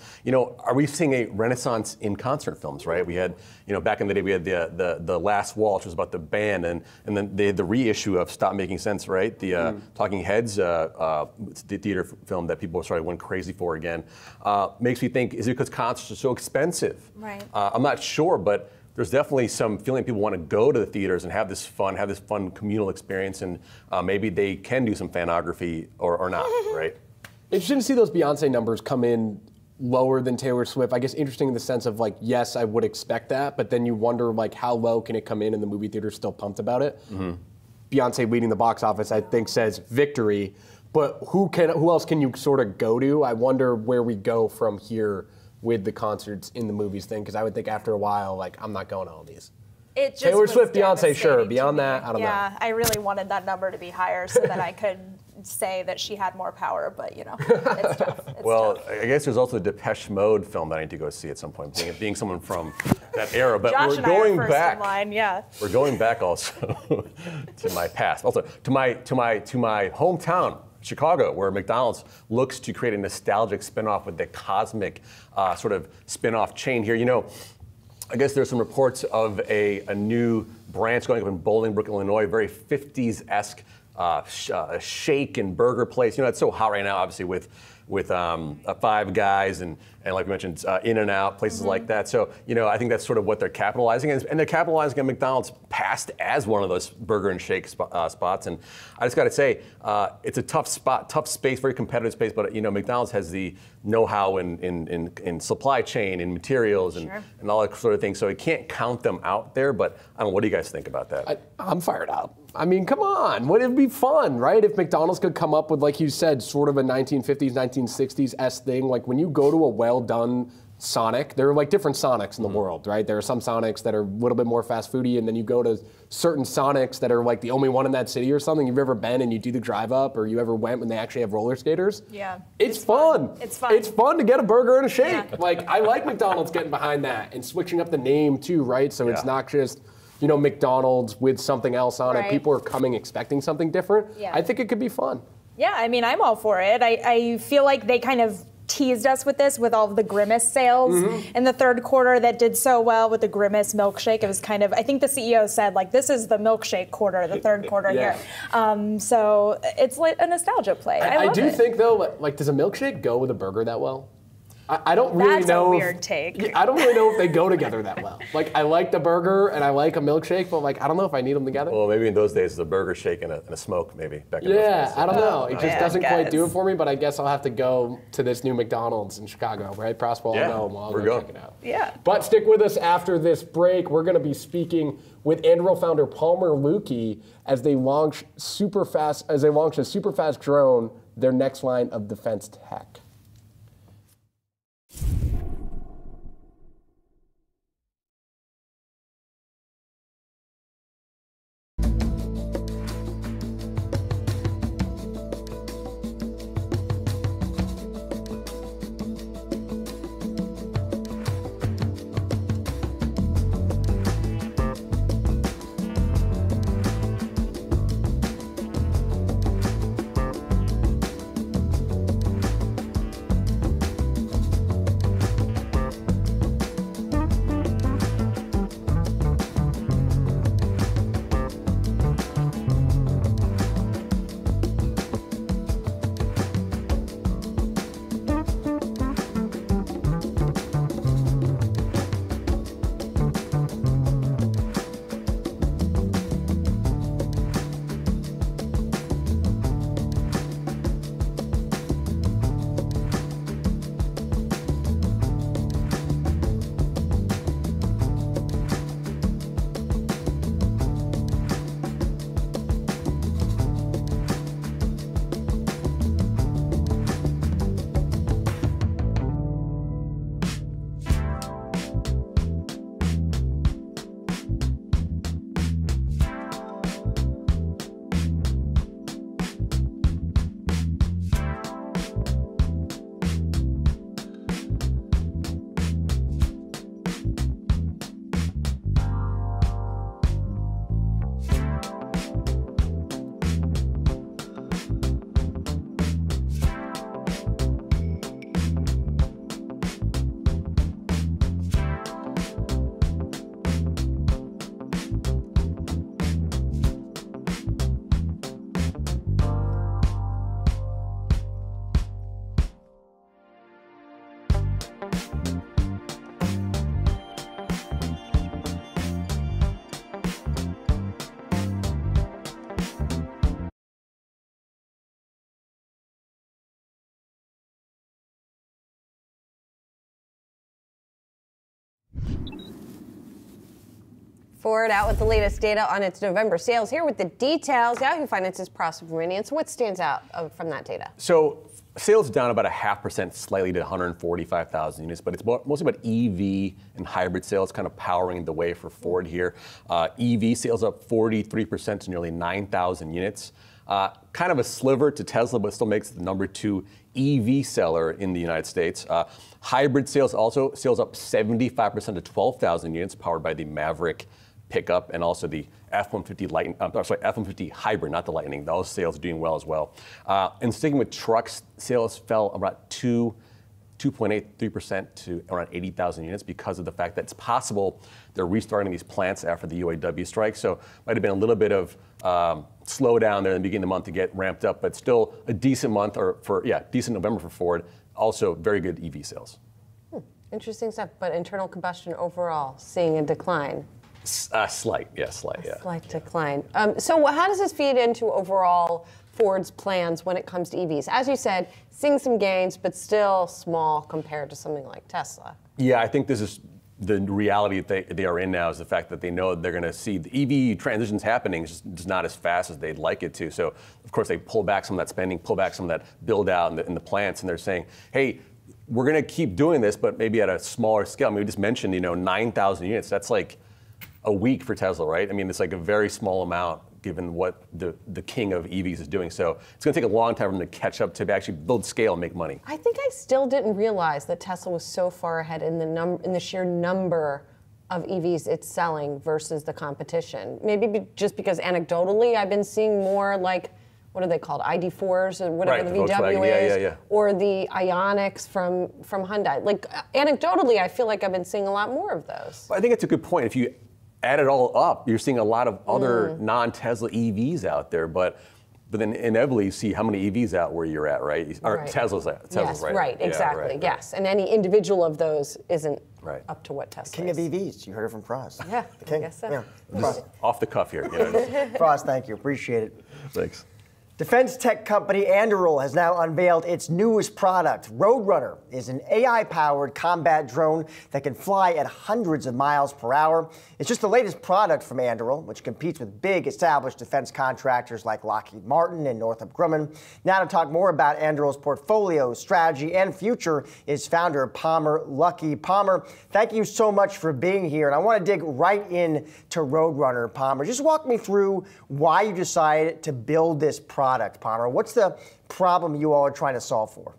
we seeing a renaissance in concert films? Right? We had, back in the day, we had the Last Waltz, which was about the band, and then they had the reissue of Stop Making Sense. Right? The Talking Heads theater film that people started going crazy for again. Makes me think: is it because concerts are so expensive? Right. I'm not sure. Sure, but there's definitely some feeling people want to go to the theaters and have this fun communal experience, and maybe they can do some fanography or not, right? Interesting to see those Beyonce numbers come in lower than Taylor Swift. I guess interesting in the sense of, like, yes, I would expect that, but then you wonder, like, how low can it come in and the movie theater's still pumped about it? Beyonce leading the box office, I think, says victory. But who else can you sort of go to? I wonder where we go from here with the concerts in the movies thing, because I would think after a while, like, I'm not going to all these. It just Taylor Swift, Beyonce, sure. Beyond that, I don't know. Yeah, I really wanted that number to be higher so that I could say that she had more power, but, you know, it's tough. It's tough. I guess there's also the Depeche Mode film that I need to go see at some point, being someone from that era. But Josh we're going back also to my past, also to my hometown, Chicago, where McDonald's looks to create a nostalgic spinoff with the cosmic sort of spinoff chain here. You know, I guess there's some reports of a new branch going up in Bolingbrook, Illinois, very 50s-esque. A shake and burger place. You know, it's so hot right now, obviously, with Five Guys and like we mentioned, In-N-Out, places like that. So, you know, I think that's sort of what they're capitalizing on. And they're capitalizing on McDonald's past as one of those burger and shake spots. And I just got to say, it's a tough spot, tough space, very competitive space. But, you know, McDonald's has the know-how in supply chain and materials and all that sort of thing. So it can't count them out there. But I don't know, what do you guys think about that? I'm fired up. I mean, come on, wouldn't it be fun, right? If McDonald's could come up with, like you said, sort of a 1950s, 1960s-esque thing. Like when you go to a well-done Sonic, there are like different Sonics in the world, right? There are some Sonics that are a little bit more fast foody, and then you go to certain Sonics that are like the only one in that city or something. You've ever been and you do the drive up, or you ever went when they actually have roller skaters? Yeah. It's fun. It's fun. It's fun to get a burger and a shake. Yeah. Like, I like McDonald's getting behind that and switching up the name too, right? So it's not just, you know, McDonald's with something else on it. People are coming expecting something different. Yeah. I think it could be fun. Yeah, I mean, I'm all for it. I feel like they kind of teased us with this with all of the Grimace sales in the third quarter that did so well with the Grimace milkshake. It was kind of, I think the CEO said, like, this is the milkshake quarter, the third quarter here. So it's like a nostalgia play. I do think, though, like, does a milkshake go with a burger that well? I don't really know. That's a weird take. I don't really know if they go together that well. Like, I like the burger and I like a milkshake, but like, I don't know if I need them together. Well, maybe in those days, the burger shake and a smoke, maybe. Back in those days. I don't know. It just doesn't quite do it for me. But I guess I'll have to go to this new McDonald's in Chicago, right? Prosper, I'll go check it out. Yeah. But stick with us after this break. We're going to be speaking with Anduril founder Palmer Luckey as they launch a super fast drone, their next line of defense tech. Ford out with the latest data on its November sales. Here with the details, Yahoo Finance's Prosper Meridian. So what stands out from that data? So sales down about 0.5%, slightly to 145,000 units, but it's mostly about EV and hybrid sales kind of powering the way for Ford here. EV sales up 43% to nearly 9,000 units. Kind of a sliver to Tesla, but still makes the number 2 EV seller in the United States. Hybrid sales also, sales up 75% to 12,000 units, powered by the Maverick pickup and also the F-150 Lightning, F-150 Hybrid, not the Lightning. Those sales are doing well as well. And sticking with trucks, sales fell about 2.83% to around 80,000 units because of the fact that it's possible they're restarting these plants after the UAW strike. So might have been a little bit of slowdown there in the beginning of the month to get ramped up, but still a decent month decent November for Ford. Also very good EV sales. Interesting stuff, but internal combustion overall seeing a decline. Slight decline. So how does this feed into overall Ford's plans when it comes to EVs? As you said, seeing some gains, but still small compared to something like Tesla. Yeah, I think this is the reality that they are in now, is the fact that they know they're going to see the EV transition's happening, just not as fast as they'd like it to. So, of course, they pull back some of that spending, pull back some of that build out in the plants, and they're saying, hey, we're going to keep doing this, but maybe at a smaller scale. I mean, we just mentioned, 9,000 units. That's like a week for Tesla, right? I mean, it's like a very small amount given what the king of EVs is doing. So it's going to take a long time for them to catch up to actually build scale and make money. I think I still didn't realize that Tesla was so far ahead in the sheer number of EVs it's selling versus the competition. Maybe just because anecdotally I've been seeing more like, what are they called, ID4s or whatever, right, the VW is, or the Ioniqs from Hyundai. Like anecdotally, I feel like I've been seeing a lot more of those. Well, I think it's a good point. If you add it all up, you're seeing a lot of other non-Tesla EVs out there, but then inevitably you see how many EVs out where you're at, right? Or right. Tesla's yes, right. Right, exactly, yeah, right, yes. Right. And any individual of those isn't right up to what Tesla is. King of EVs, you heard it from Frost. Yeah, the king. I guess so. Yeah. Just off the cuff here. Frost, thank you, appreciate it. Thanks. Defense tech company Anduril has now unveiled its newest product. Roadrunner is an AI-powered combat drone that can fly at hundreds of miles per hour. It's just the latest product from Anduril, which competes with big established defense contractors like Lockheed Martin and Northrop Grumman. Now to talk more about Anduril's portfolio, strategy, and future is founder Palmer Luckey. Palmer, thank you so much for being here. And I want to dig right in to Roadrunner, Palmer. Just walk me through why you decided to build this product, Palmer. What's the problem you all are trying to solve for?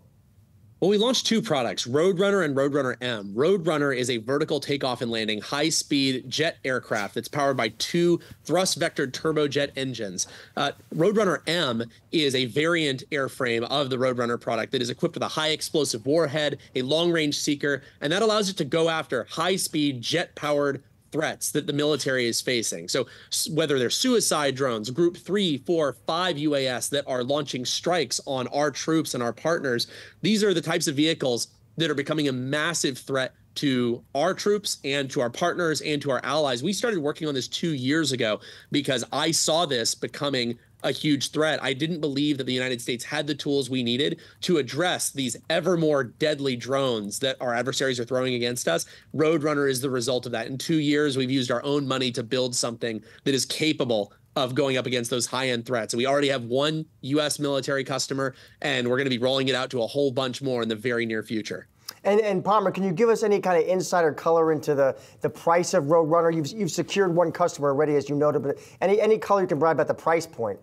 Well, we launched two products, Roadrunner and Roadrunner M. Roadrunner is a vertical takeoff and landing high-speed jet aircraft that's powered by 2 thrust-vectored turbojet engines. Roadrunner M is a variant airframe of the Roadrunner product that is equipped with a high-explosive warhead, a long-range seeker, and that allows it to go after high-speed jet-powered threats that the military is facing. So whether they're suicide drones, group 3, 4, 5 UAS that are launching strikes on our troops and our partners, these are the types of vehicles that are becoming a massive threat to our troops and to our partners and to our allies. We started working on this 2 years ago because I saw this becoming a huge threat. I didn't believe that the United States had the tools we needed to address these ever more deadly drones that our adversaries are throwing against us. Roadrunner is the result of that. In 2 years, we've used our own money to build something that is capable of going up against those high-end threats. We already have 1 U.S. military customer, and we're going to be rolling it out to a whole bunch more in the very near future. And Palmer, can you give us any kind of insider color into the price of Roadrunner? You've secured 1 customer already, as you noted, but any color you can provide about the price point?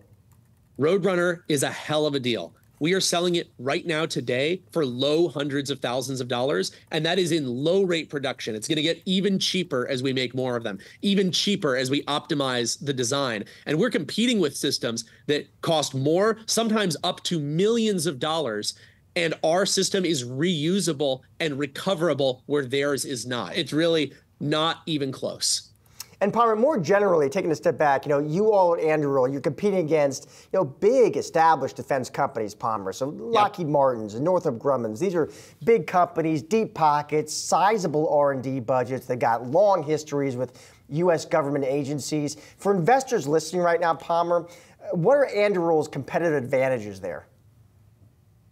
Roadrunner is a hell of a deal. We are selling it right now today for low hundreds of thousands of dollars, and that is in low rate production. It's going to get even cheaper as we make more of them, even cheaper as we optimize the design. And we're competing with systems that cost more, sometimes up to millions of dollars, and our system is reusable and recoverable where theirs is not. It's really not even close. And Palmer, more generally, taking a step back, you all at Anduril, you're competing against, big established defense companies, Palmer. So Lockheed Martins and Northrop Grumman's, these are big companies, deep pockets, sizable R&D budgets that got long histories with U.S. government agencies. For investors listening right now, Palmer, what are Anduril's competitive advantages there?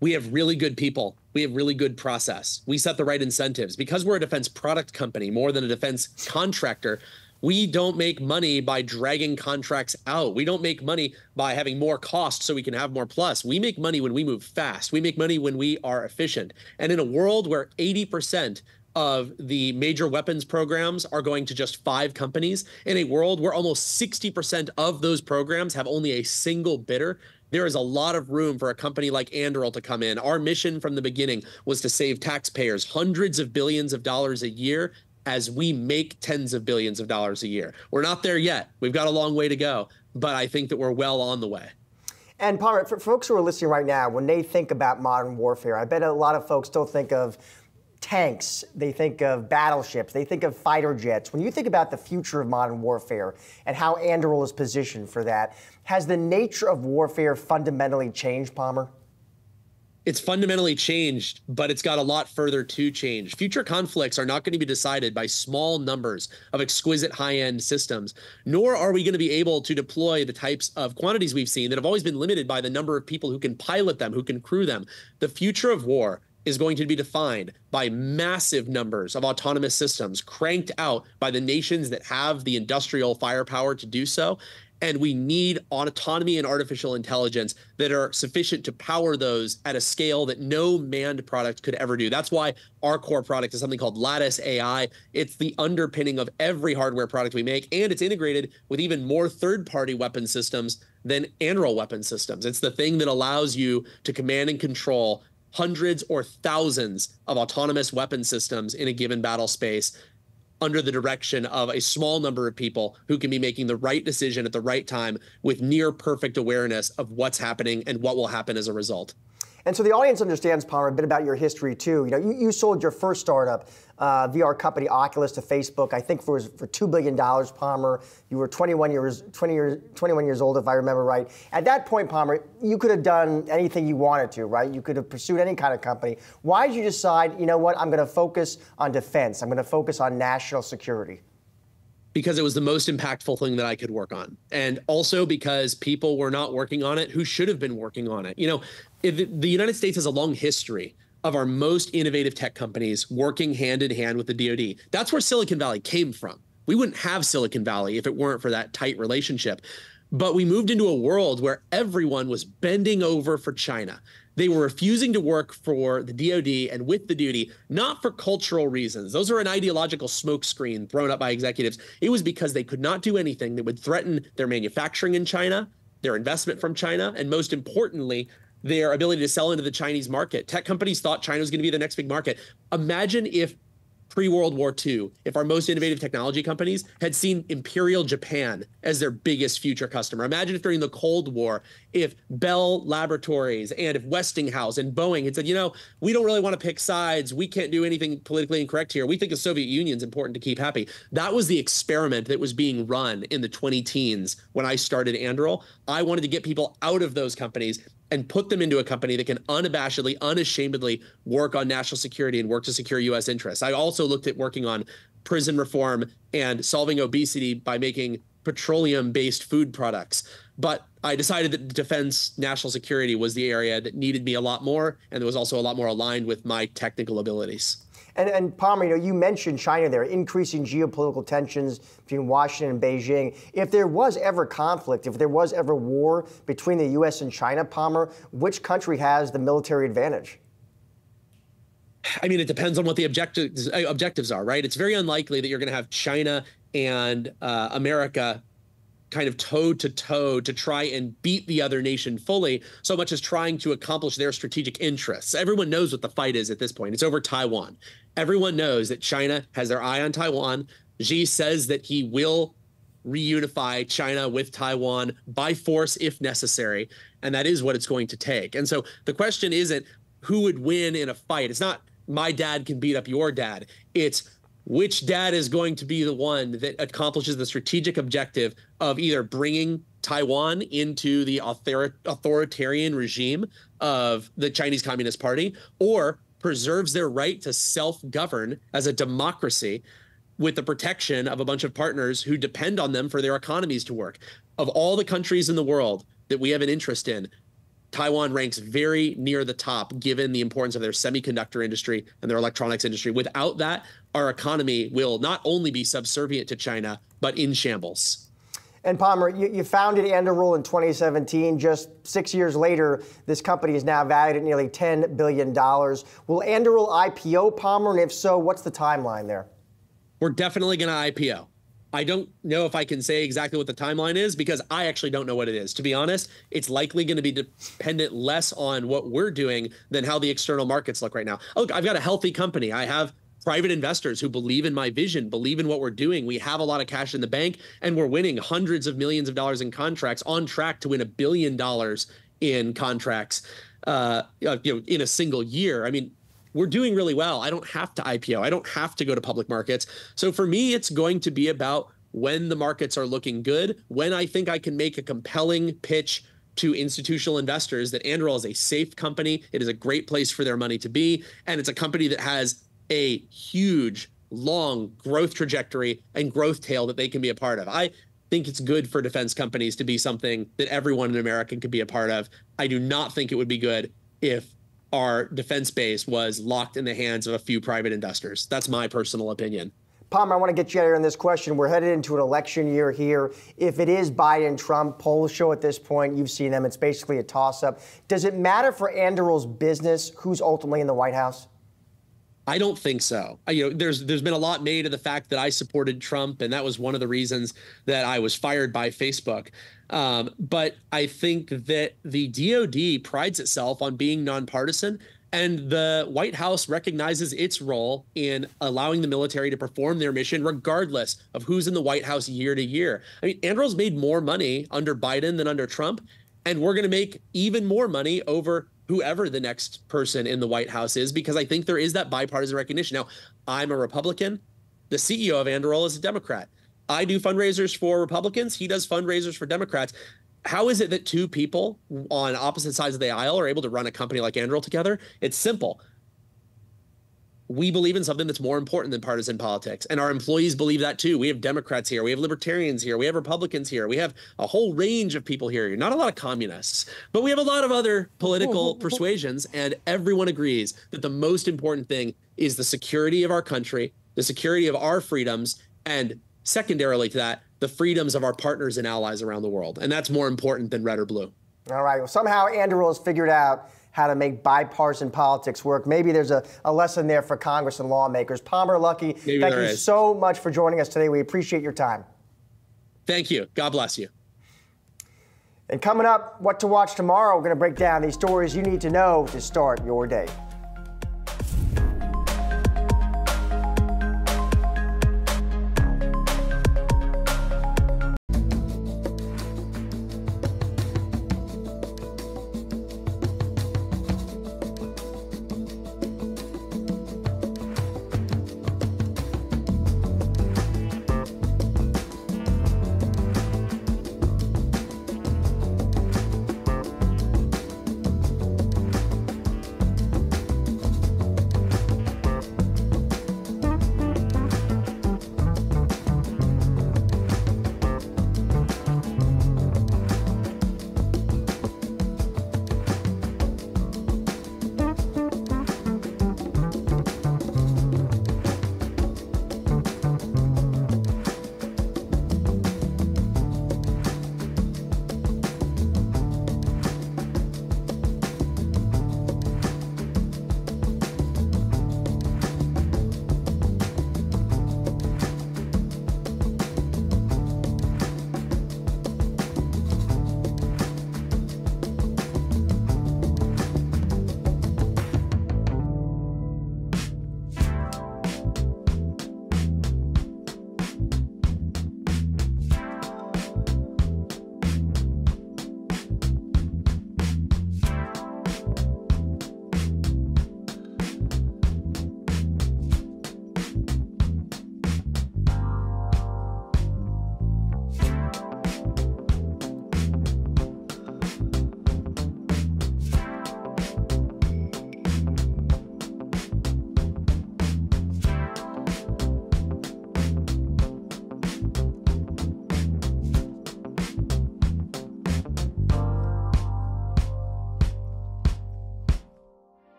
We have really good people. We have really good process. We set the right incentives. Because we're a defense product company more than a defense contractor, We don't make money by dragging contracts out. We don't make money by having more costs so we can have more plus. We make money when we move fast. We make money when we are efficient. And in a world where 80% of the major weapons programs are going to just 5 companies, in a world where almost 60% of those programs have only a single bidder, there is a lot of room for a company like Anduril to come in. Our mission from the beginning was to save taxpayers hundreds of billions of dollars a year as we make tens of billions of dollars a year. We're not there yet. We've got a long way to go, but I think that we're well on the way. And Palmer, for folks who are listening right now, when they think about modern warfare, I bet a lot of folks still think of tanks, they think of battleships, they think of fighter jets. When you think about the future of modern warfare and how Anduril is positioned for that, has the nature of warfare fundamentally changed, Palmer? It's fundamentally changed, but it's got a lot further to change. Future conflicts are not going to be decided by small numbers of exquisite high-end systems, nor are we going to be able to deploy the types of quantities we've seen that have always been limited by the number of people who can pilot them, who can crew them. The future of war is going to be defined by massive numbers of autonomous systems cranked out by the nations that have the industrial firepower to do so. And we need autonomy and artificial intelligence that are sufficient to power those at a scale that no manned product could ever do. That's why our core product is something called Lattice AI. It's the underpinning of every hardware product we make, and it's integrated with even more third-party weapon systems than Anduril weapon systems. It's the thing that allows you to command and control hundreds or thousands of autonomous weapon systems in a given battle space under the direction of a small number of people who can be making the right decision at the right time with near perfect awareness of what's happening and what will happen as a result. And so the audience understands, Palmer, a bit about your history too. You know, you sold your first startup, VR company Oculus, to Facebook, I think for $2 billion, Palmer. You were 21 years old, if I remember right. At that point, Palmer, you could have done anything you wanted to, right? You could have pursued any kind of company. Why did you decide, you know what, I'm going to focus on defense. I'm going to focus on national security? Because it was the most impactful thing that I could work on. And also because people were not working on it who should have been working on it. You know, the United States has a long history of our most innovative tech companies working hand in hand with the DoD. That's where Silicon Valley came from. We wouldn't have Silicon Valley if it weren't for that tight relationship. But we moved into a world where everyone was bending over for China. They were refusing to work for the DoD and with the DoD, not for cultural reasons. Those are an ideological smokescreen thrown up by executives. It was because they could not do anything that would threaten their manufacturing in China, their investment from China, and most importantly, their ability to sell into the Chinese market. Tech companies thought China was going to be the next big market. Imagine if pre-World War II, if our most innovative technology companies had seen Imperial Japan as their biggest future customer. Imagine if during the Cold War, if Bell Laboratories and if Westinghouse and Boeing had said, you know, we don't really want to pick sides. We can't do anything politically incorrect here. We think the Soviet Union's important to keep happy. That was the experiment that was being run in the 2010s when I started Anduril. I wanted to get people out of those companies and put them into a company that can unabashedly, unashamedly work on national security and work to secure U.S. interests. I also looked at working on prison reform and solving obesity by making petroleum-based food products. But I decided that defense, national security was the area that needed me a lot more, and that was also a lot more aligned with my technical abilities. And Palmer, you know, you mentioned China there, increasing geopolitical tensions between Washington and Beijing. If there was ever conflict, if there was ever war between the U.S. and China, Palmer, which country has the military advantage? I mean, it depends on what the objectives are, right? It's very unlikely that you're going to have China and America kind of toe-to-toe to try and beat the other nation fully, so much as trying to accomplish their strategic interests. Everyone knows what the fight is at this point. It's over Taiwan. Everyone knows that China has their eye on Taiwan. Xi says that he will reunify China with Taiwan by force if necessary, and that is what it's going to take. And so the question isn't who would win in a fight. It's not my dad can beat up your dad. It's which dad is going to be the one that accomplishes the strategic objective of either bringing Taiwan into the authoritarian regime of the Chinese Communist Party, or preserves their right to self-govern as a democracy with the protection of a bunch of partners who depend on them for their economies to work. Of all the countries in the world that we have an interest in, Taiwan ranks very near the top, given the importance of their semiconductor industry and their electronics industry. Without that, our economy will not only be subservient to China, but in shambles. And Palmer, you founded Anderul in 2017. Just 6 years later, this company is now valued at nearly $10 billion. Will Anderul IPO, Palmer? And if so, what's the timeline there? We're definitely going to IPO. I don't know if I can say exactly what the timeline is because I actually don't know what it is. To be honest, it's likely going to be dependent less on what we're doing than how the external markets look right now. Look, I've got a healthy company. I have private investors who believe in my vision, believe in what we're doing. We have a lot of cash in the bank, and we're winning hundreds of millions of dollars in contracts, on track to win $1 billion in contracts in a single year. I mean, we're doing really well. I don't have to IPO. I don't have to go to public markets. So for me, it's going to be about when the markets are looking good, when I think I can make a compelling pitch to institutional investors that Anderul is a safe company. It is a great place for their money to be. And it's a company that has a huge, long growth trajectory and growth tail that they can be a part of. I think it's good for defense companies to be something that everyone in America could be a part of. I do not think it would be good if our defense base was locked in the hands of a few private investors. That's my personal opinion. Palmer, I want to get you out of here on this question. We're headed into an election year here. If it is Biden, Trump, polls show at this point, you've seen them, it's basically a toss-up. Does it matter for Anderul's business who's ultimately in the White House? I don't think so. There's been a lot made of the fact that I supported Trump, and that was one of the reasons that I was fired by Facebook. But I think that the DOD prides itself on being nonpartisan, and the White House recognizes its role in allowing the military to perform their mission regardless of who's in the White House year to year. I mean, Anderul's made more money under Biden than under Trump, and we're going to make even more money over whoever the next person in the White House is, because I think there is that bipartisan recognition. Now, I'm a Republican. The CEO of Anderul is a Democrat. I do fundraisers for Republicans. He does fundraisers for Democrats. How is it that two people on opposite sides of the aisle are able to run a company like Anderul together? It's simple. We believe in something that's more important than partisan politics, and our employees believe that too. We have Democrats here. We have libertarians here. We have Republicans here. We have a whole range of people here. You're not a lot of communists, but we have a lot of other political persuasions, and everyone agrees that the most important thing is the security of our country, the security of our freedoms, and secondarily to that, the freedoms of our partners and allies around the world. And that's more important than red or blue. All right. Well, somehow Anderul has figured out how to make bipartisan politics work. Maybe there's a lesson there for Congress and lawmakers. Palmer Luckey, thank you so much for joining us today. We appreciate your time. Thank you. God bless you. And coming up, what to watch tomorrow. We're going to break down these stories you need to know to start your day.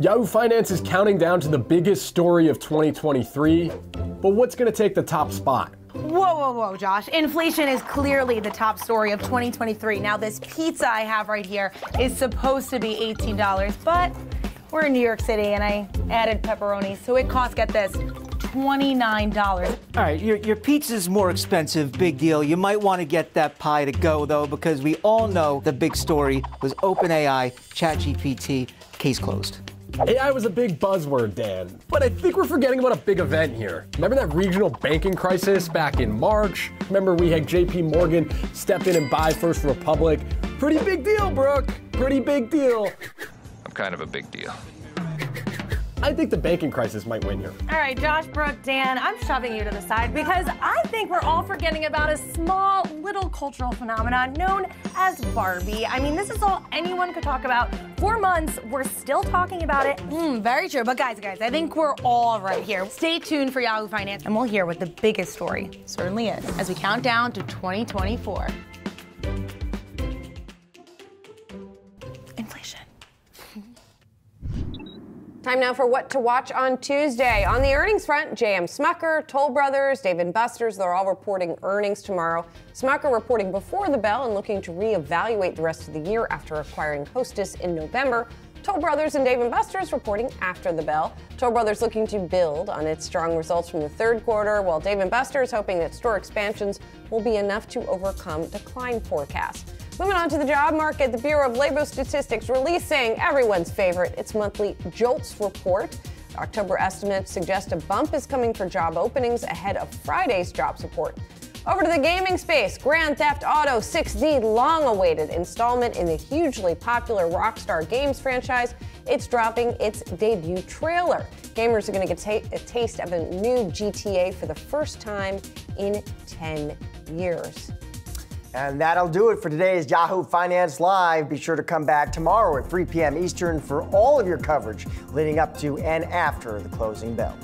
Yahoo Finance is counting down to the biggest story of 2023, but what's going to take the top spot? Whoa, whoa, whoa, Josh. Inflation is clearly the top story of 2023. Now, this pizza I have right here is supposed to be $18, but we're in New York City and I added pepperoni, so it costs, get this, $29. All right, your pizza's more expensive, big deal. You might want to get that pie to go, though, because we all know the big story was OpenAI, ChatGPT, case closed. AI was a big buzzword, Dan, but I think we're forgetting about a big event here. Remember that regional banking crisis back in March? Remember we had J.P. Morgan step in and buy First Republic? Pretty big deal, Brooke. Pretty big deal. I'm kind of a big deal. I think the banking crisis might win here. All right, Josh, Brooke, Dan, I'm shoving you to the side because I think we're all forgetting about a small little cultural phenomenon known as Barbie. I mean, this is all anyone could talk about. 4 months, we're still talking about it. Very true. But guys, I think we're all right here. Stay tuned for Yahoo Finance, and we'll hear what the biggest story certainly is as we count down to 2024. Inflation. Time now for what to watch on Tuesday. On the earnings front, J.M. Smucker, Toll Brothers, Dave & Buster's, they're all reporting earnings tomorrow. Smucker reporting before the bell and looking to reevaluate the rest of the year after acquiring Hostess in November. Toll Brothers and Dave & Buster's reporting after the bell. Toll Brothers looking to build on its strong results from the third quarter, while Dave & Buster's hoping that store expansions will be enough to overcome decline forecasts. Moving on to the job market, the Bureau of Labor Statistics releasing everyone's favorite, its monthly JOLTS report. October estimates suggest a bump is coming for job openings ahead of Friday's jobs report. Over to the gaming space, Grand Theft Auto 6's long-awaited installment in the hugely popular Rockstar Games franchise. It's dropping its debut trailer. Gamers are going to get a taste of a new GTA for the first time in 10 years. And that'll do it for today's Yahoo Finance Live. Be sure to come back tomorrow at 3 p.m. Eastern for all of your coverage leading up to and after the closing bell.